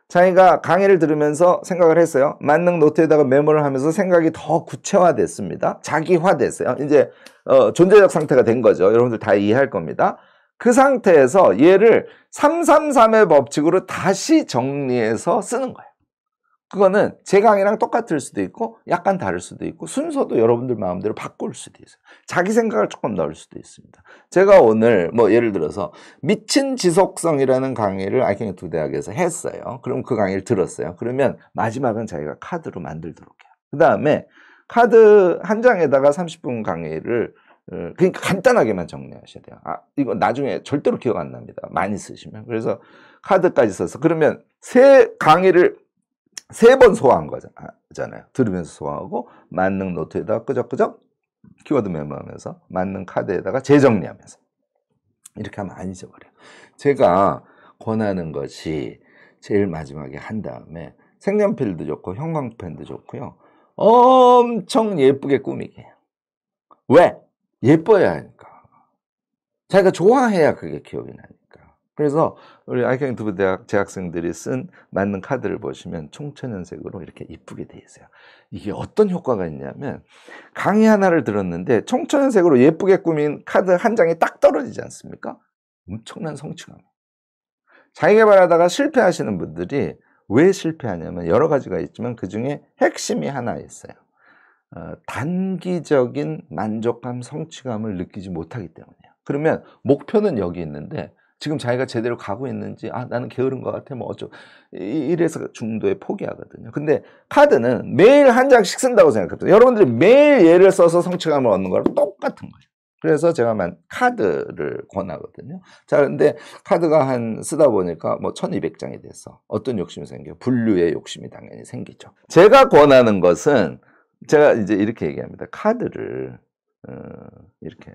자기가 강의를 들으면서 생각을 했어요. 만능 노트에다가 메모를 하면서 생각이 더 구체화됐습니다. 자기화됐어요. 이제 어, 존재적 상태가 된 거죠. 여러분들 다 이해할 겁니다. 그 상태에서 얘를 삼삼삼의 법칙으로 다시 정리해서 쓰는 거예요. 그거는 제 강의랑 똑같을 수도 있고 약간 다를 수도 있고 순서도 여러분들 마음대로 바꿀 수도 있어요. 자기 생각을 조금 넣을 수도 있습니다. 제가 오늘 뭐 예를 들어서 미친 지속성이라는 강의를 아이캔유튜브 대학에서 했어요. 그럼 그 강의를 들었어요. 그러면 마지막은 자기가 카드로 만들도록 해요. 그 다음에 카드 한 장에다가 삼십 분 강의를, 그러니까 간단하게만 정리하셔야 돼요. 아, 이거 나중에 절대로 기억 안 납니다. 많이 쓰시면. 그래서 카드까지 써서, 그러면 세 강의를 세 번 소화한 거잖아요. 들으면서 소화하고, 만능 노트에다가 끄적끄적 키워드 메모하면서, 만능 카드에다가 재정리하면서, 이렇게 하면 안 잊어버려요. 제가 권하는 것이 제일 마지막에 한 다음에 색연필도 좋고 형광펜도 좋고요, 엄청 예쁘게 꾸미기 해요. 왜? 예뻐야 하니까. 자기가 좋아해야 그게 기억이 나요. 그래서 우리 아이캔 유튜브 대학 재학생들이 쓴 맞는 카드를 보시면 총천연색으로 이렇게 이쁘게 돼 있어요. 이게 어떤 효과가 있냐면, 강의 하나를 들었는데 총천연색으로 예쁘게 꾸민 카드 한 장이 딱 떨어지지 않습니까? 엄청난 성취감. 자기 개발하다가 실패하시는 분들이 왜 실패하냐면, 여러 가지가 있지만 그중에 핵심이 하나 있어요. 어, 단기적인 만족감, 성취감을 느끼지 못하기 때문이에요. 그러면 목표는 여기 있는데 지금 자기가 제대로 가고 있는지, 아, 나는 게으른 것 같아, 뭐 어쩌고, 이래서 중도에 포기하거든요. 근데 카드는 매일 한 장씩 쓴다고 생각합니다. 여러분들이 매일 얘를 써서 성취감을 얻는 거랑 똑같은 거예요. 그래서 제가 만 카드를 권하거든요. 자, 근데 카드가 한 쓰다 보니까 뭐 천이백 장이 돼서 어떤 욕심이 생겨요? 분류의 욕심이 당연히 생기죠. 제가 권하는 것은, 제가 이제 이렇게 얘기합니다. 카드를 어, 이렇게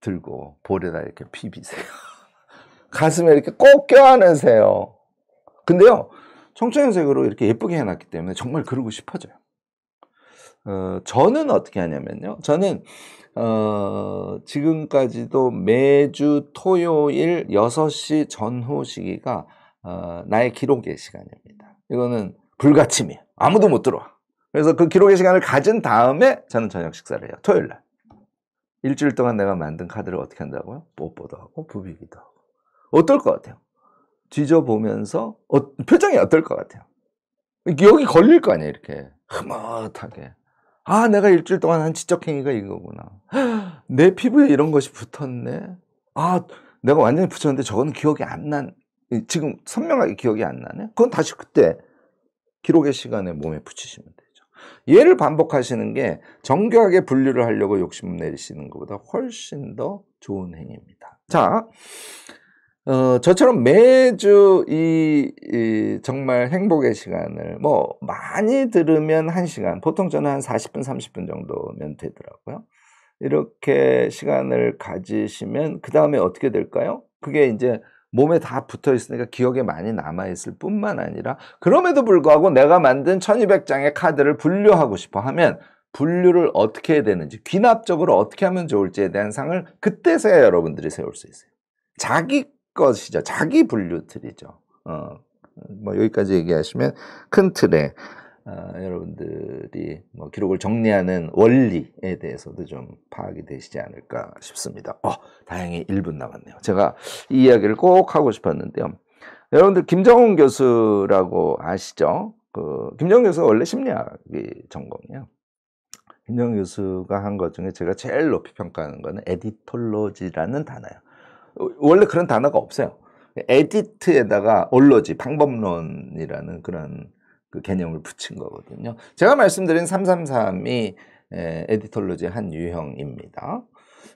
들고 볼에다 이렇게 비비세요. 가슴에 이렇게 꼭 껴안으세요. 근데요, 청천연색으로 이렇게 예쁘게 해놨기 때문에 정말 그러고 싶어져요. 어, 저는 어떻게 하냐면요, 저는 어, 지금까지도 매주 토요일 여섯 시 전후 시기가 어, 나의 기록의 시간입니다. 이거는 불가침이에요. 아무도 못 들어와. 그래서 그 기록의 시간을 가진 다음에 저는 저녁 식사를 해요. 토요일날. 일주일 동안 내가 만든 카드를 어떻게 한다고요? 뽀뽀도 하고 부비기도 하고. 어떨 것 같아요? 뒤져보면서 어, 표정이 어떨 것 같아요? 여기 걸릴 거 아니에요? 이렇게 흐뭇하게, 아, 내가 일주일 동안 한 지적행위가 이거구나. 헉, 내 피부에 이런 것이 붙었네. 아, 내가 완전히 붙였는데 저거는 기억이 안 난, 지금 선명하게 기억이 안 나네. 그건 다시 그때 기록의 시간에 몸에 붙이시면 되죠. 얘를 반복하시는 게 정교하게 분류를 하려고 욕심 내시는 것보다 훨씬 더 좋은 행위입니다. 자, 어, 저처럼 매주 이, 이 정말 행복의 시간을, 뭐 많이 들으면 한 시간, 보통 저는 한 사십 분, 삼십 분 정도면 되더라고요. 이렇게 시간을 가지시면 그 다음에 어떻게 될까요? 그게 이제 몸에 다 붙어 있으니까 기억에 많이 남아있을 뿐만 아니라, 그럼에도 불구하고 내가 만든 천이백 장의 카드를 분류하고 싶어 하면 분류를 어떻게 해야 되는지, 귀납적으로 어떻게 하면 좋을지에 대한 상을 그때서야 여러분들이 세울 수 있어요. 자기 것이죠. 자기 분류틀이죠. 어, 뭐 여기까지 얘기하시면 큰 틀에 어, 여러분들이 뭐 기록을 정리하는 원리에 대해서도 좀 파악이 되시지 않을까 싶습니다. 어, 다행히 일 분 남았네요. 제가 이 이야기를 꼭 하고 싶었는데요. 여러분들 김정훈 교수라고 아시죠? 그 김정훈 교수가 원래 심리학이 전공이에요. 김정훈 교수가 한 것 중에 제가 제일 높이 평가하는 거는 에디톨로지라는 단어예요. 원래 그런 단어가 없어요. 에디트에다가 올로지, 방법론이라는 그런 그 개념을 붙인 거거든요. 제가 말씀드린 삼삼삼이 에디톨로지의 한 유형입니다.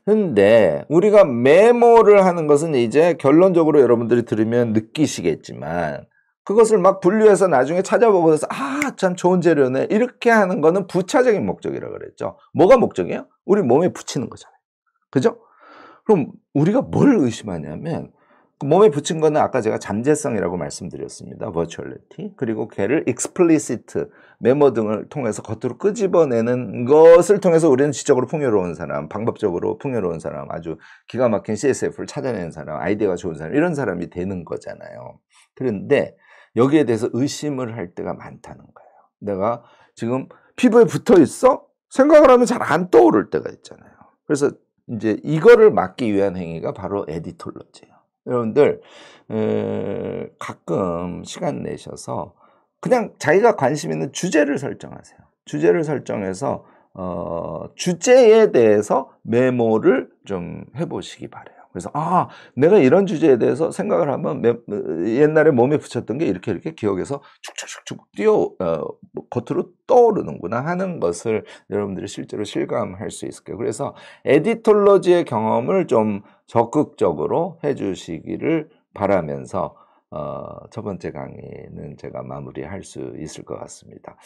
근데 우리가 메모를 하는 것은 이제 결론적으로 여러분들이 들으면 느끼시겠지만 그것을 막 분류해서 나중에 찾아보고서 아, 참 좋은 재료네 이렇게 하는 거는 부차적인 목적이라고 그랬죠. 뭐가 목적이에요? 우리 몸에 붙이는 거잖아요. 그죠? 그럼 우리가 뭘 의심하냐면 몸에 붙인 거는 아까 제가 잠재성이라고 말씀드렸습니다. virtuality. 그리고 걔를 explicit, 메모 등을 통해서 겉으로 끄집어내는 것을 통해서 우리는 지적으로 풍요로운 사람, 방법적으로 풍요로운 사람, 아주 기가 막힌 씨에스에프를 찾아내는 사람, 아이디어가 좋은 사람, 이런 사람이 되는 거잖아요. 그런데 여기에 대해서 의심을 할 때가 많다는 거예요. 내가 지금 피부에 붙어 있어? 생각을 하면 잘 안 떠오를 때가 있잖아요. 그래서 이제 이거를 막기 위한 행위가 바로 에디톨로지예요. 여러분들 에, 가끔 시간 내셔서 그냥 자기가 관심 있는 주제를 설정하세요. 주제를 설정해서 어, 주제에 대해서 메모를 좀 해보시기 바래요. 그래서 아, 내가 이런 주제에 대해서 생각을 하면 메, 옛날에 몸에 붙였던 게 이렇게 이렇게 기억에서 축축축축 뛰어 어, 겉으로 떠오르는구나 하는 것을 여러분들이 실제로 실감할 수 있을 거예요. 그래서 에디톨로지의 경험을 좀 적극적으로 해주시기를 바라면서 어, 첫 번째 강의는 제가 마무리할 수 있을 것 같습니다.